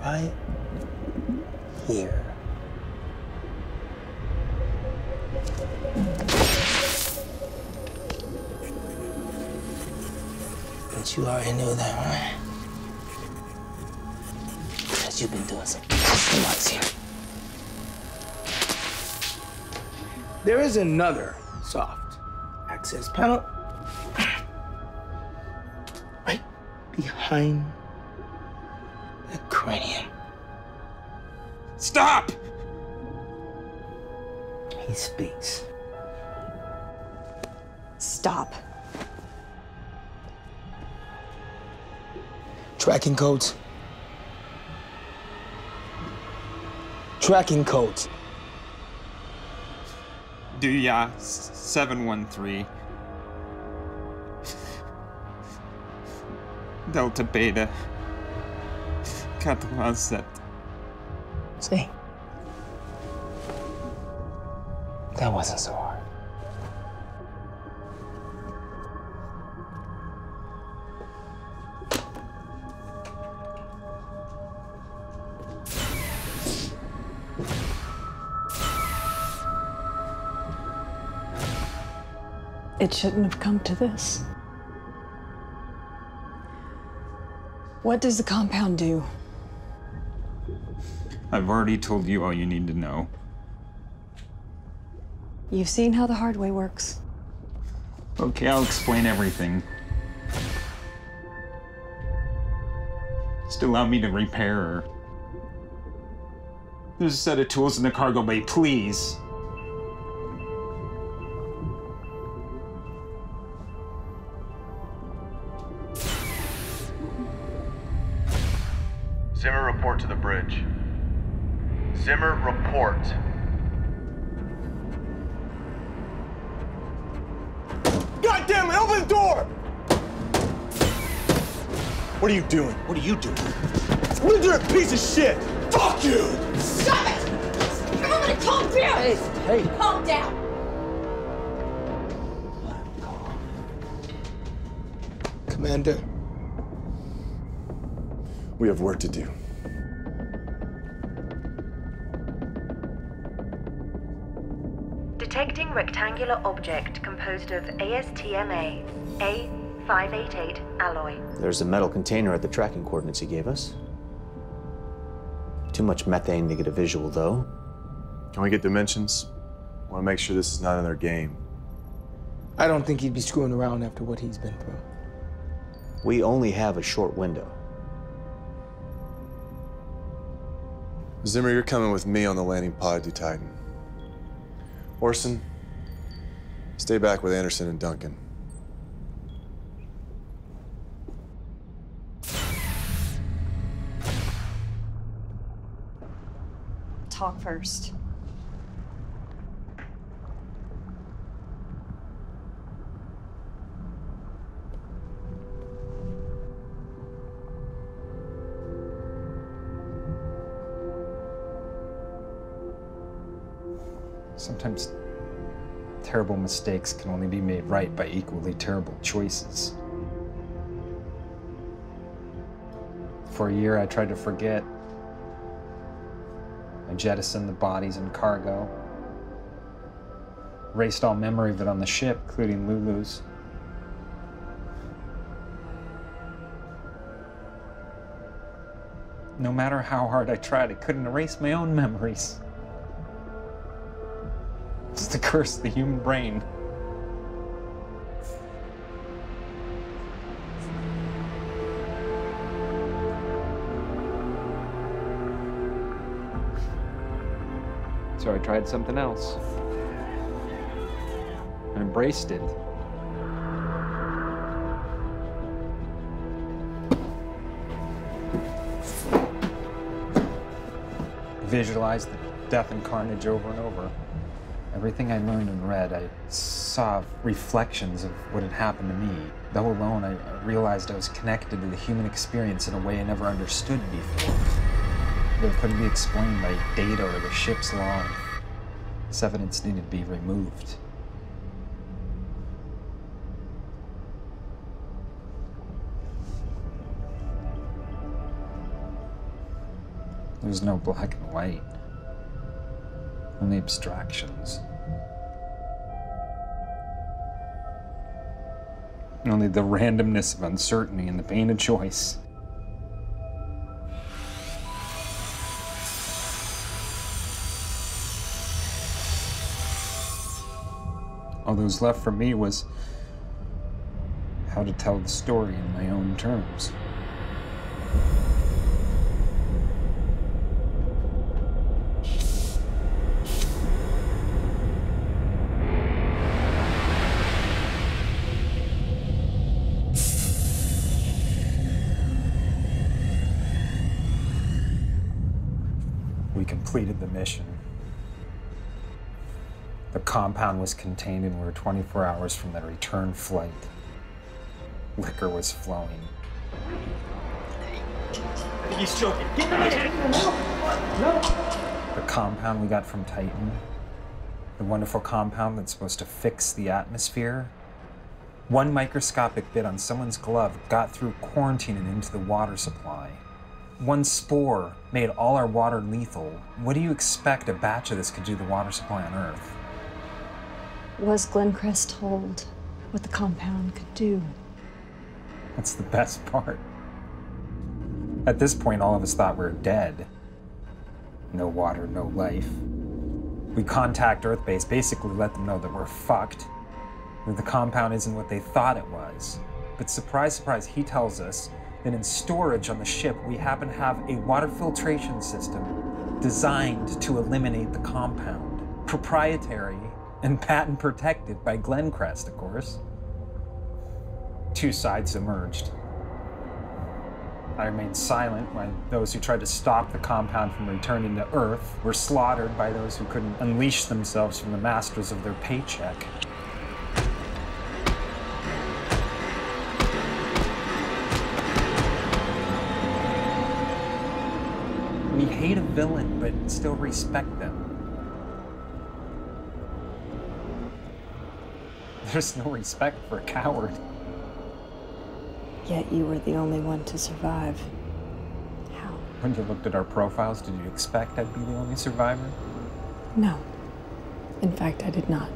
right here. But you already knew that, right? Because you've been doing some months here. There is another soft access panel right behind the cranium. Stop! He speaks. Stop. Tracking codes. Tracking codes. Duya 713. Delta Beta. Catalan Sept. See? That wasn't so hard. It shouldn't have come to this. What does the compound do? I've already told you all you need to know. You've seen how the hard way works. Okay, I'll explain everything. Just allow me to repair her. There's a set of tools in the cargo bay, please. Zimmer, report to the bridge. Zimmer, report. God damn it, open the door! What are you doing? What are you doing? You're a piece of shit! Fuck you! Stop it! You're gonna calm down! Hey! Calm down! Commander, we have work to do. Detecting rectangular object composed of ASTM A. 588 alloy. There's a metal container at the tracking coordinates he gave us. Too much methane to get a visual, though. Can we get dimensions? I want to make sure this is not another game. I don't think he'd be screwing around after what he's been through. We only have a short window. Zimmer, you're coming with me on the landing pod to Titan. Orson, stay back with Anderson and Duncan. Talk first. Sometimes terrible mistakes can only be made right by equally terrible choices. For a year, I tried to forget. I jettisoned the bodies and cargo, erased all memory of it on the ship, including Lulu's. No matter how hard I tried, I couldn't erase my own memories. It's the curse of the human brain. So I tried something else. I embraced it. Visualized the death and carnage over and over. Everything I learned and read, I saw reflections of what had happened to me. Though alone, I realized I was connected to the human experience in a way I never understood before. That couldn't be explained by data or the ship's log. This evidence needed to be removed. There was no black and white, only abstractions. Only the randomness of uncertainty and the pain of choice. All that was left for me was how to tell the story in my own terms. We completed the mission. The compound was contained and we were 24 hours from the return flight. Liquor was flowing. He's choking. Get the man! The compound we got from Titan, the wonderful compound that's supposed to fix the atmosphere. One microscopic bit on someone's glove got through quarantine and into the water supply. One spore made all our water lethal. What do you expect a batch of this could do to the water supply on Earth? Was Glencrest told what the compound could do? That's the best part. At this point, all of us thought we were dead. No water, no life. We contact Earth base, basically let them know that we're fucked, that the compound isn't what they thought it was. But surprise, surprise, he tells us and in storage on the ship, we happen to have a water filtration system designed to eliminate the compound. Proprietary and patent protected by Glencrest, of course. Two sides emerged. I remained silent when those who tried to stop the compound from returning to Earth were slaughtered by those who couldn't unleash themselves from the masters of their paycheck. We hate a villain, but still respect them. There's no respect for a coward. Yet you were the only one to survive. How? When you looked at our profiles, did you expect I'd be the only survivor? No. In fact, I did not.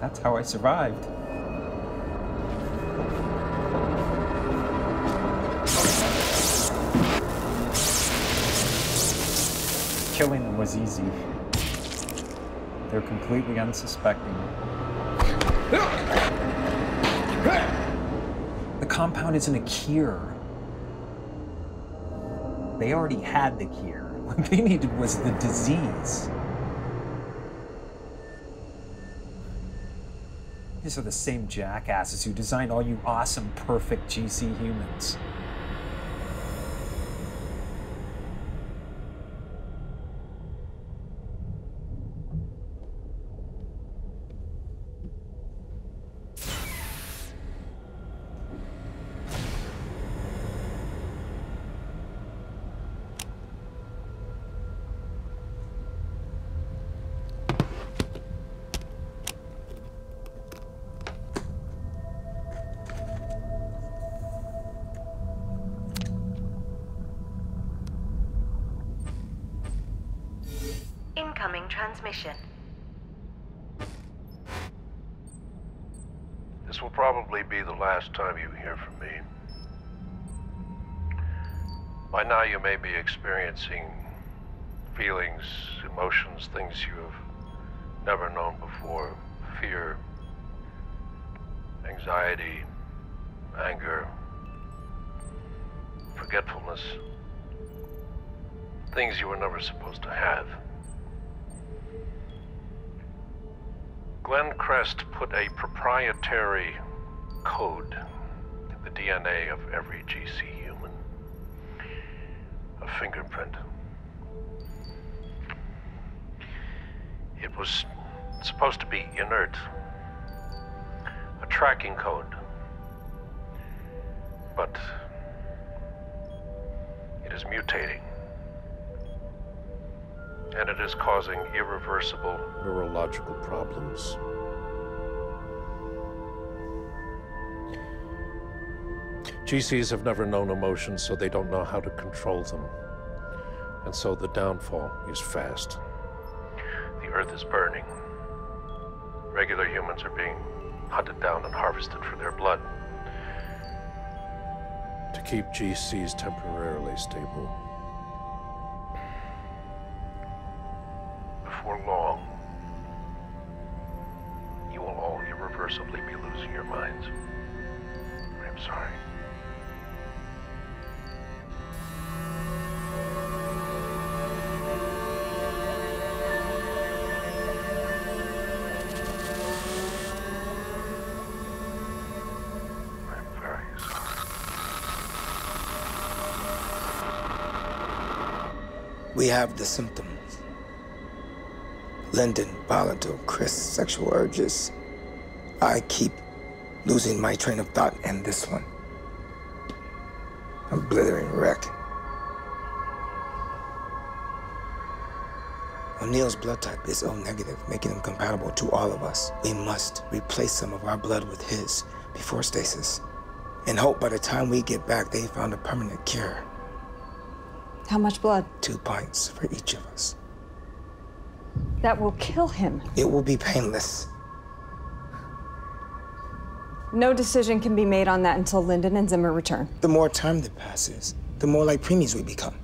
That's how I survived. Killing them was easy. They're completely unsuspecting. The compound isn't a cure. They already had the cure. What they needed was the disease. These are the same jackasses who designed all you awesome, perfect GC humans. Transmission. This will probably be the last time you hear from me. By now you may be experiencing feelings, emotions, things you have never known before. Fear, anxiety, anger, forgetfulness. Things you were never supposed to have. Glencrest put a proprietary code in the DNA of every GC human. A fingerprint. It was supposed to be inert. A tracking code. But it is mutating. And it is causing irreversible neurological problems. GCs have never known emotions, so they don't know how to control them. And so the downfall is fast. The Earth is burning. Regular humans are being hunted down and harvested for their blood. To keep GCs temporarily stable. For long, you will all irreversibly be losing your minds. I'm sorry. We have the symptoms. Lyndon, volatile, Chris, sexual urges. I keep losing my train of thought and this one. I'm blithering wreck. O'Neill's blood type is O negative, making him compatible to all of us. We must replace some of our blood with his before stasis, and hope by the time we get back, they found a permanent cure. How much blood? 2 pints for each of us. That will kill him. It will be painless. No decision can be made on that until Lyndon and Zimmer return. The more time that passes, the more like preemies we become.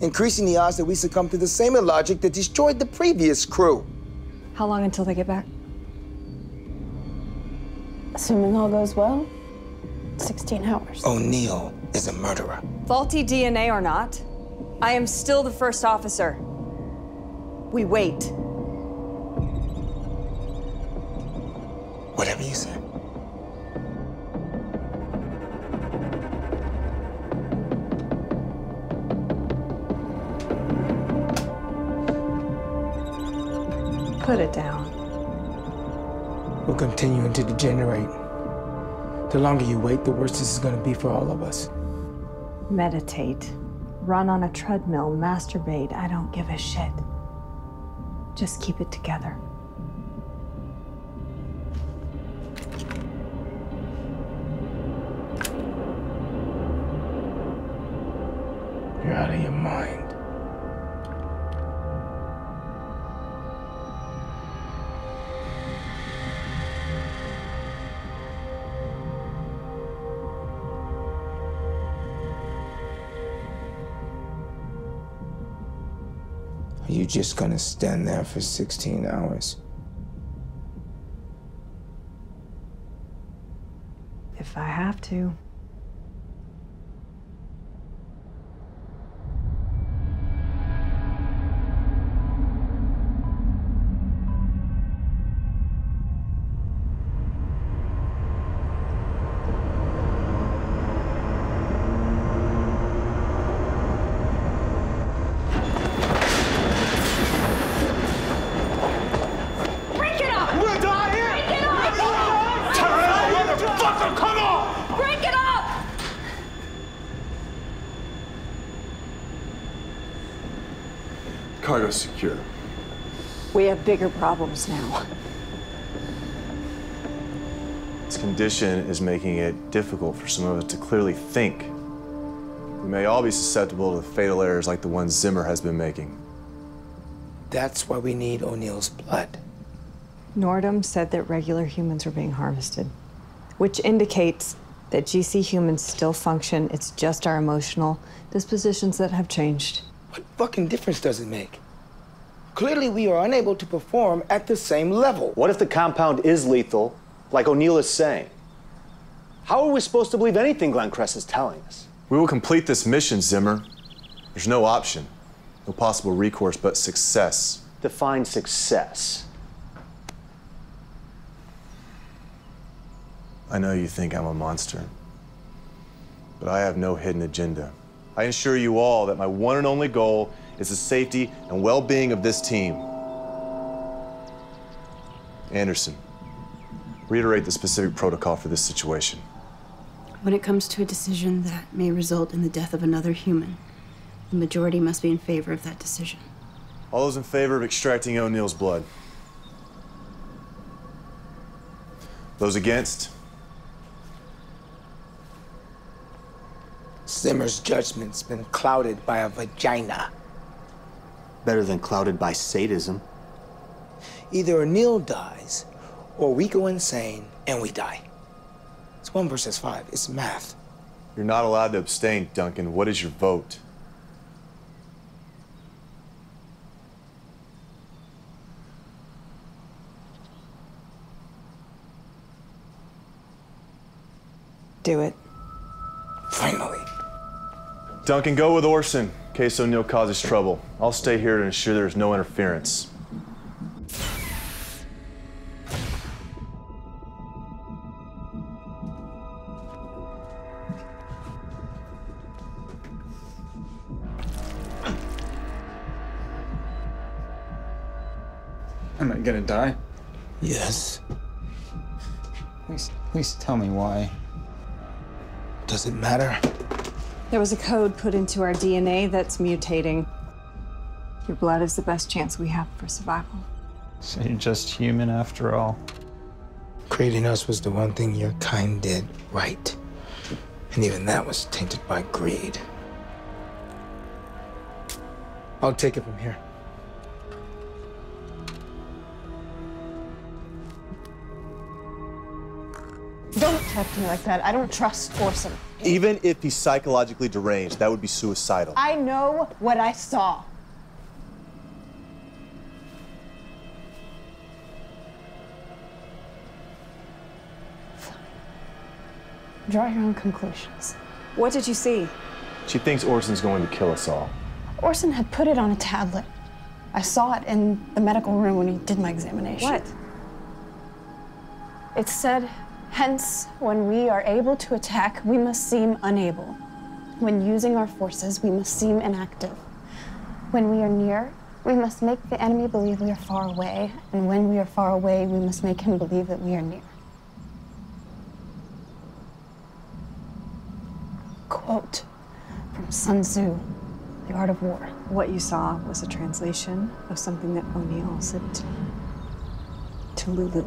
Increasing the odds that we succumb to the same illogic that destroyed the previous crew. How long until they get back? Assuming all goes well, 16 hours. O'Neill is a murderer. Faulty DNA or not, I am still the first officer. We wait. Whatever you say. put it down. We're continuing to degenerate. The longer you wait, the worse this is going to be for all of us. Meditate. Run on a treadmill. Masturbate. I don't give a shit. Just keep it together. You're out of your mind. Are you just gonna stand there for 16 hours? If I have to. Secure. We have bigger problems now. This condition is making it difficult for some of us to clearly think. We may all be susceptible to fatal errors like the ones Zimmer has been making. That's why we need O'Neill's blood. Nordam said that regular humans were being harvested, which indicates that GC humans still function. It's just our emotional dispositions that have changed. What fucking difference does it make? Clearly, we are unable to perform at the same level. What if the compound is lethal, like O'Neill is saying? How are we supposed to believe anything Glencrest is telling us? We will complete this mission, Zimmer. There's no option, no possible recourse but success. Define success. I know you think I'm a monster, but I have no hidden agenda. I assure you all that my one and only goal is the safety and well-being of this team. Anderson, reiterate the specific protocol for this situation. When it comes to a decision that may result in the death of another human, the majority must be in favor of that decision. All those in favor of extracting O'Neill's blood. Those against? Zimmer's judgment's been clouded by a vagina. Better than clouded by sadism. Either O'Neill dies, or we go insane and we die. It's 1 versus 5, it's math. You're not allowed to abstain, Duncan. What is your vote? Do it. Finally. Duncan, go with Orson. In case O'Neill causes trouble. I'll stay here to ensure there's no interference. Am I gonna die? Yes. Please tell me why. Does it matter? There was a code put into our DNA that's mutating. Your blood is the best chance we have for survival. So you're just human after all. Creating us was the one thing your kind did right. And even that was tainted by greed. I'll take it from here. Don't touch me like that. I don't trust Orson. Even if he's psychologically deranged, that would be suicidal. I know what I saw. Fine. Draw your own conclusions. What did you see? She thinks Orson's going to kill us all. Orson had put it on a tablet. I saw it in the medical room when he did my examination. What? It said, hence, when we are able to attack, we must seem unable. When using our forces, we must seem inactive. When we are near, We must make the enemy believe we are far away, and when we are far away, we must make him believe that we are near. Quote from Sun Tzu, The Art of War. What you saw was a translation of something that O'Neill sent to Lulu.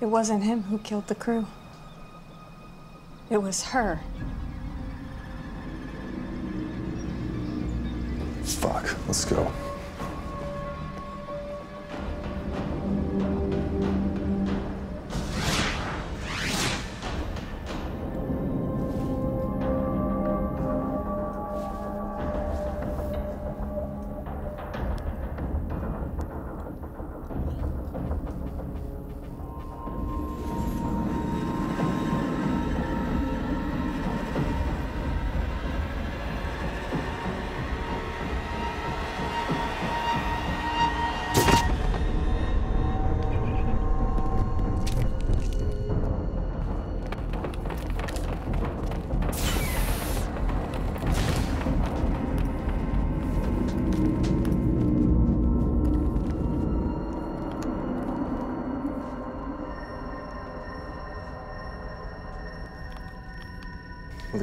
It wasn't him who killed the crew. It was her. Fuck, let's go.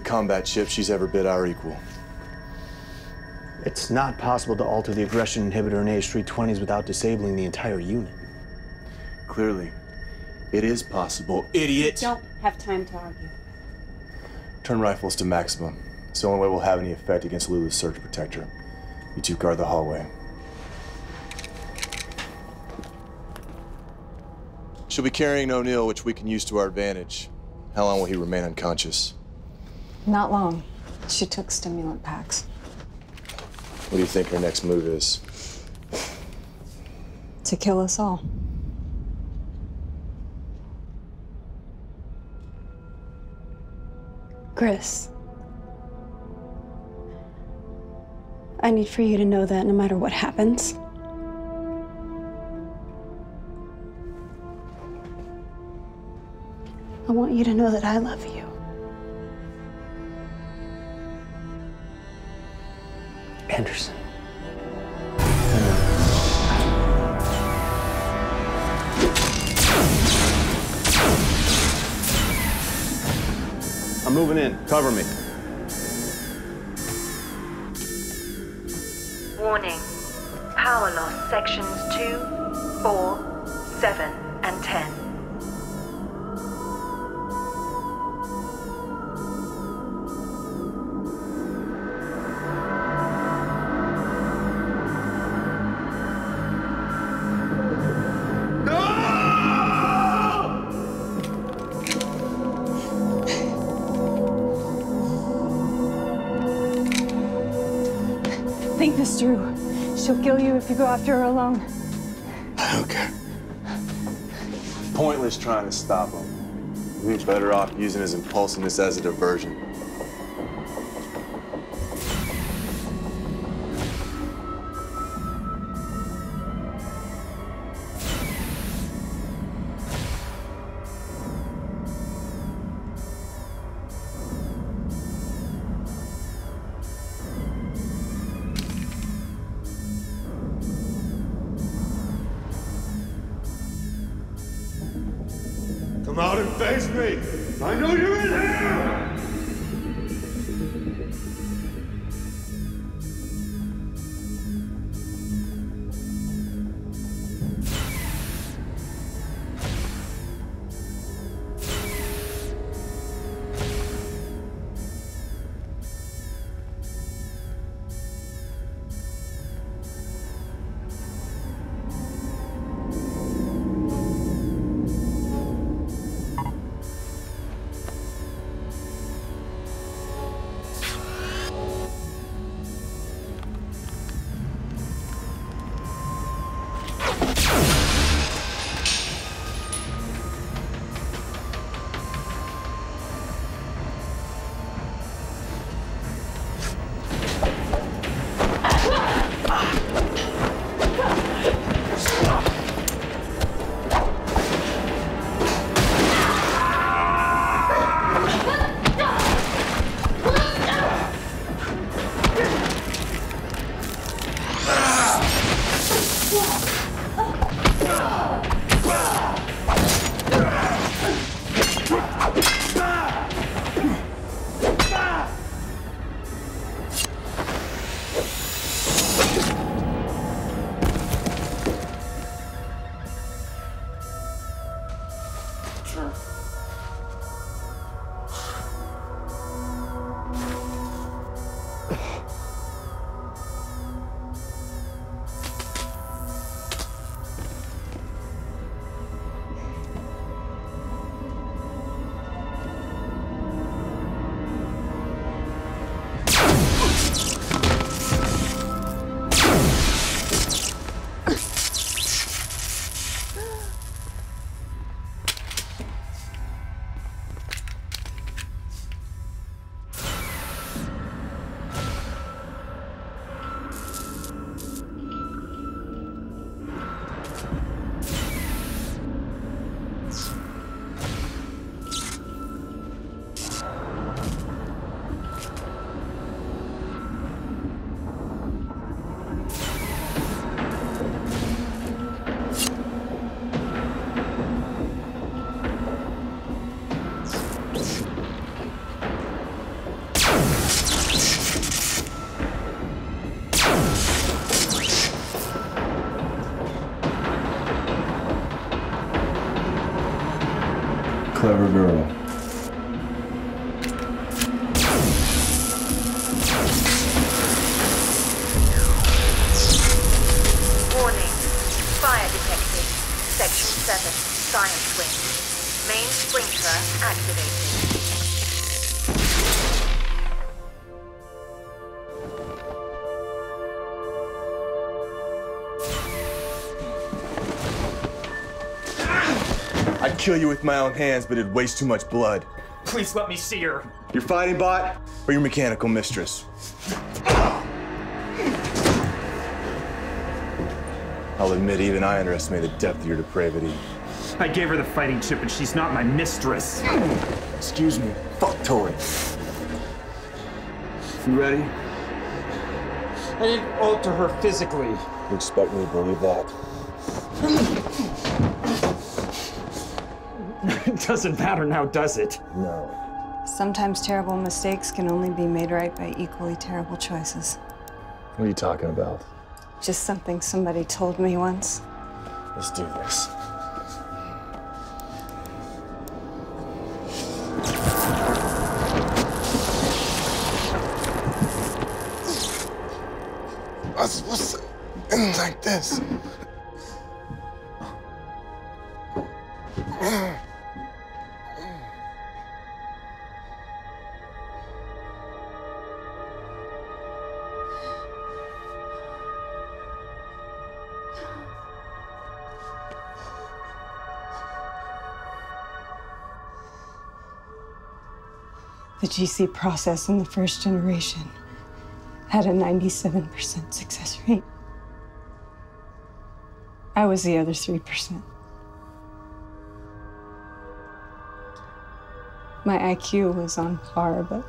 Combat ship she's ever bid our equal. It's not possible to alter the aggression inhibitor in AH 320s without disabling the entire unit. Clearly, it is possible, idiot! Don't have time to argue. Turn rifles to maximum. It's the only way we'll have any effect against Lulu's surge protector. You two guard the hallway. She'll be carrying O'Neill, which we can use to our advantage. How long will he remain unconscious? Not long. She took stimulant packs. What do you think her next move is? To kill us all. Chris, I need for you to know that no matter what happens, I want you to know that I love you. Anderson. I'm moving in. Cover me. Warning. Power loss sections 2, 4, 7, and 10. She'll kill you if you go after her alone. I don't care. Pointless trying to stop him. We'd be better off using his impulsiveness as a diversion. cover girl. I'd kill you with my own hands, but it'd waste too much blood. Please let me see her. Your fighting bot or your mechanical mistress? I'll admit, even I underestimated the depth of your depravity. I gave her the fighting chip, and she's not my mistress. Excuse me, fuck toy. You ready? I didn't alter her physically. You expect me to believe that? It doesn't matter now, does it? No. Sometimes terrible mistakes can only be made right by equally terrible choices. What are you talking about? Just something somebody told me once. Let's do this. I was supposed to end like this. The GC process in the first generation had a 97% success rate. I was the other 3%. My IQ was on par, but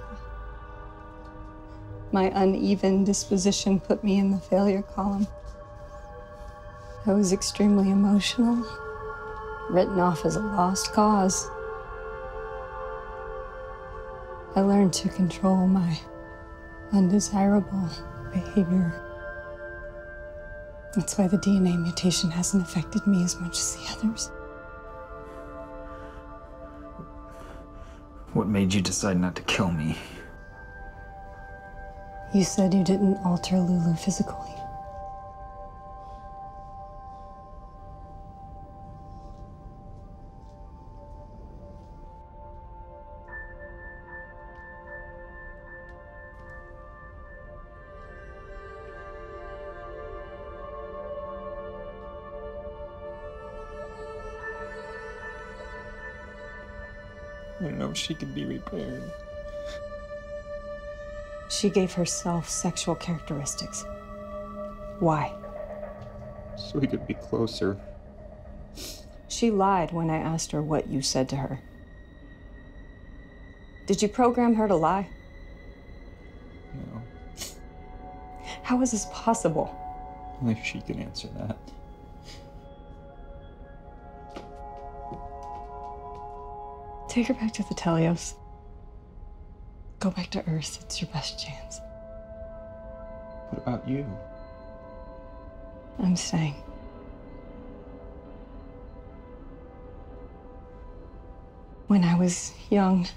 my uneven disposition put me in the failure column. I was extremely emotional, written off as a lost cause. I learned to control my undesirable behavior. That's why the DNA mutation hasn't affected me as much as the others. What made you decide not to kill me? You said you didn't alter Lulu physically. I know she can be repaired. She gave herself sexual characteristics. Why? So we could be closer. She lied when I asked her what you said to her. Did you program her to lie? No. How is this possible? Only she can answer that. Take her back to the Teleios. Go back to Earth, it's your best chance. What about you? I'm staying. When I was young,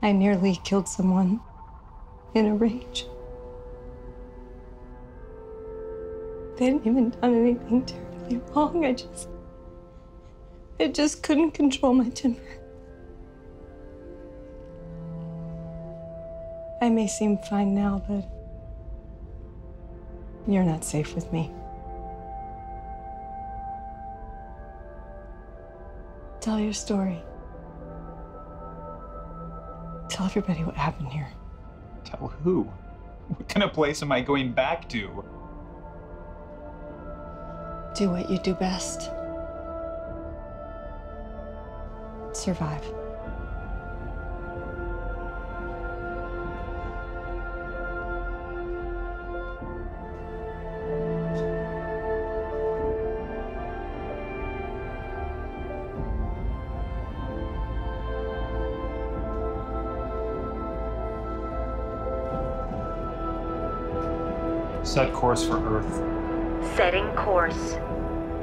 I nearly killed someone in a rage. They hadn't even done anything terribly wrong, I just couldn't control my temper. I may seem fine now, but you're not safe with me. Tell your story. Tell everybody what happened here. Tell who? What kind of place am I going back to? Do what you do best. Survive. Set course for Earth. Setting course.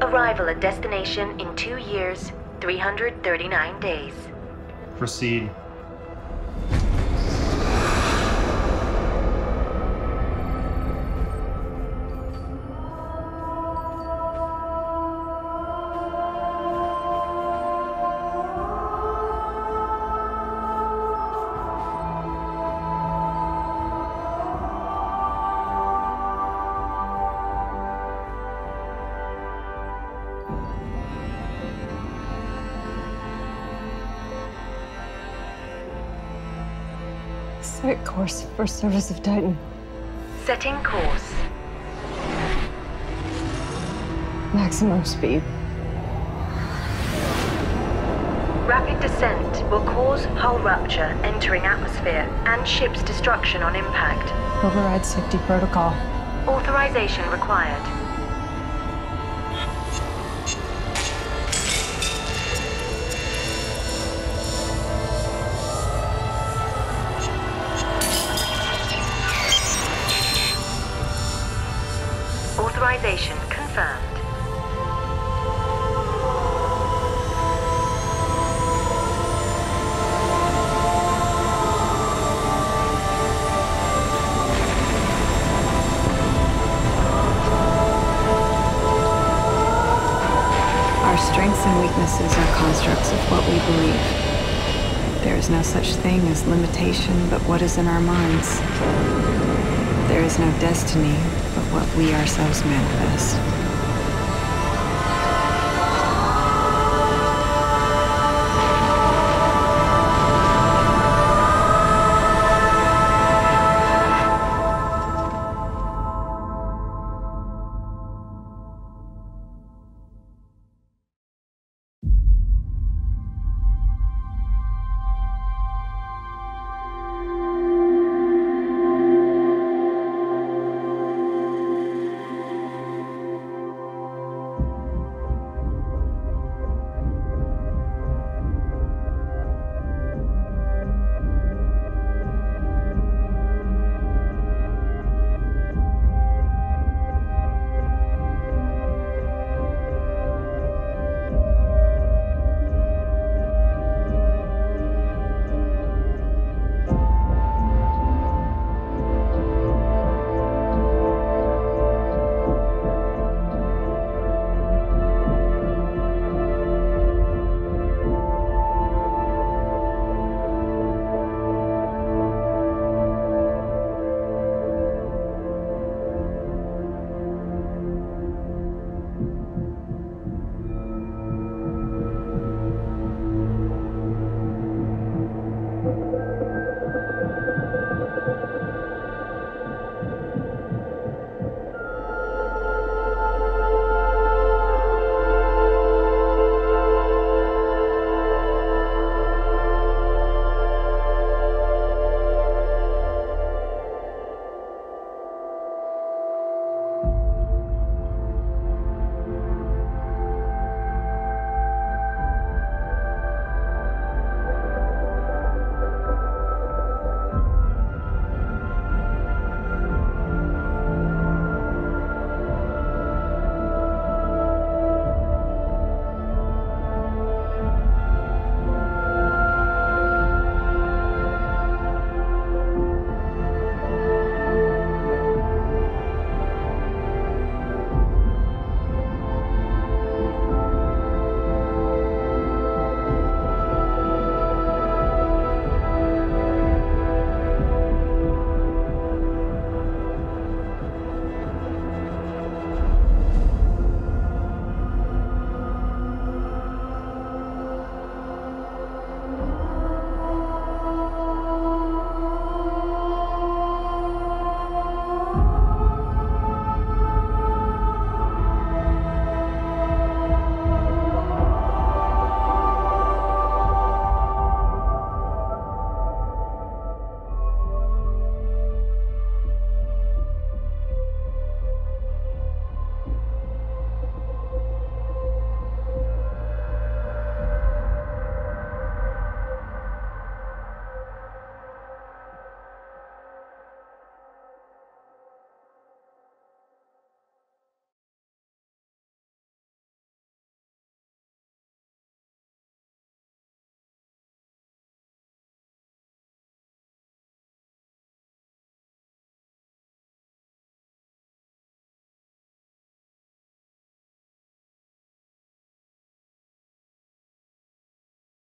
Arrival at destination in 2 years, 339 days. proceed. Set course for service of Titan. Setting course. Maximum speed. Rapid descent will cause hull rupture entering atmosphere and ship's destruction on impact. Override safety protocol. Authorization required. Authorization confirmed. Our strengths and weaknesses are constructs of what we believe. There is no such thing as limitation but what is in our minds. There is no destiny, but what we ourselves manifest.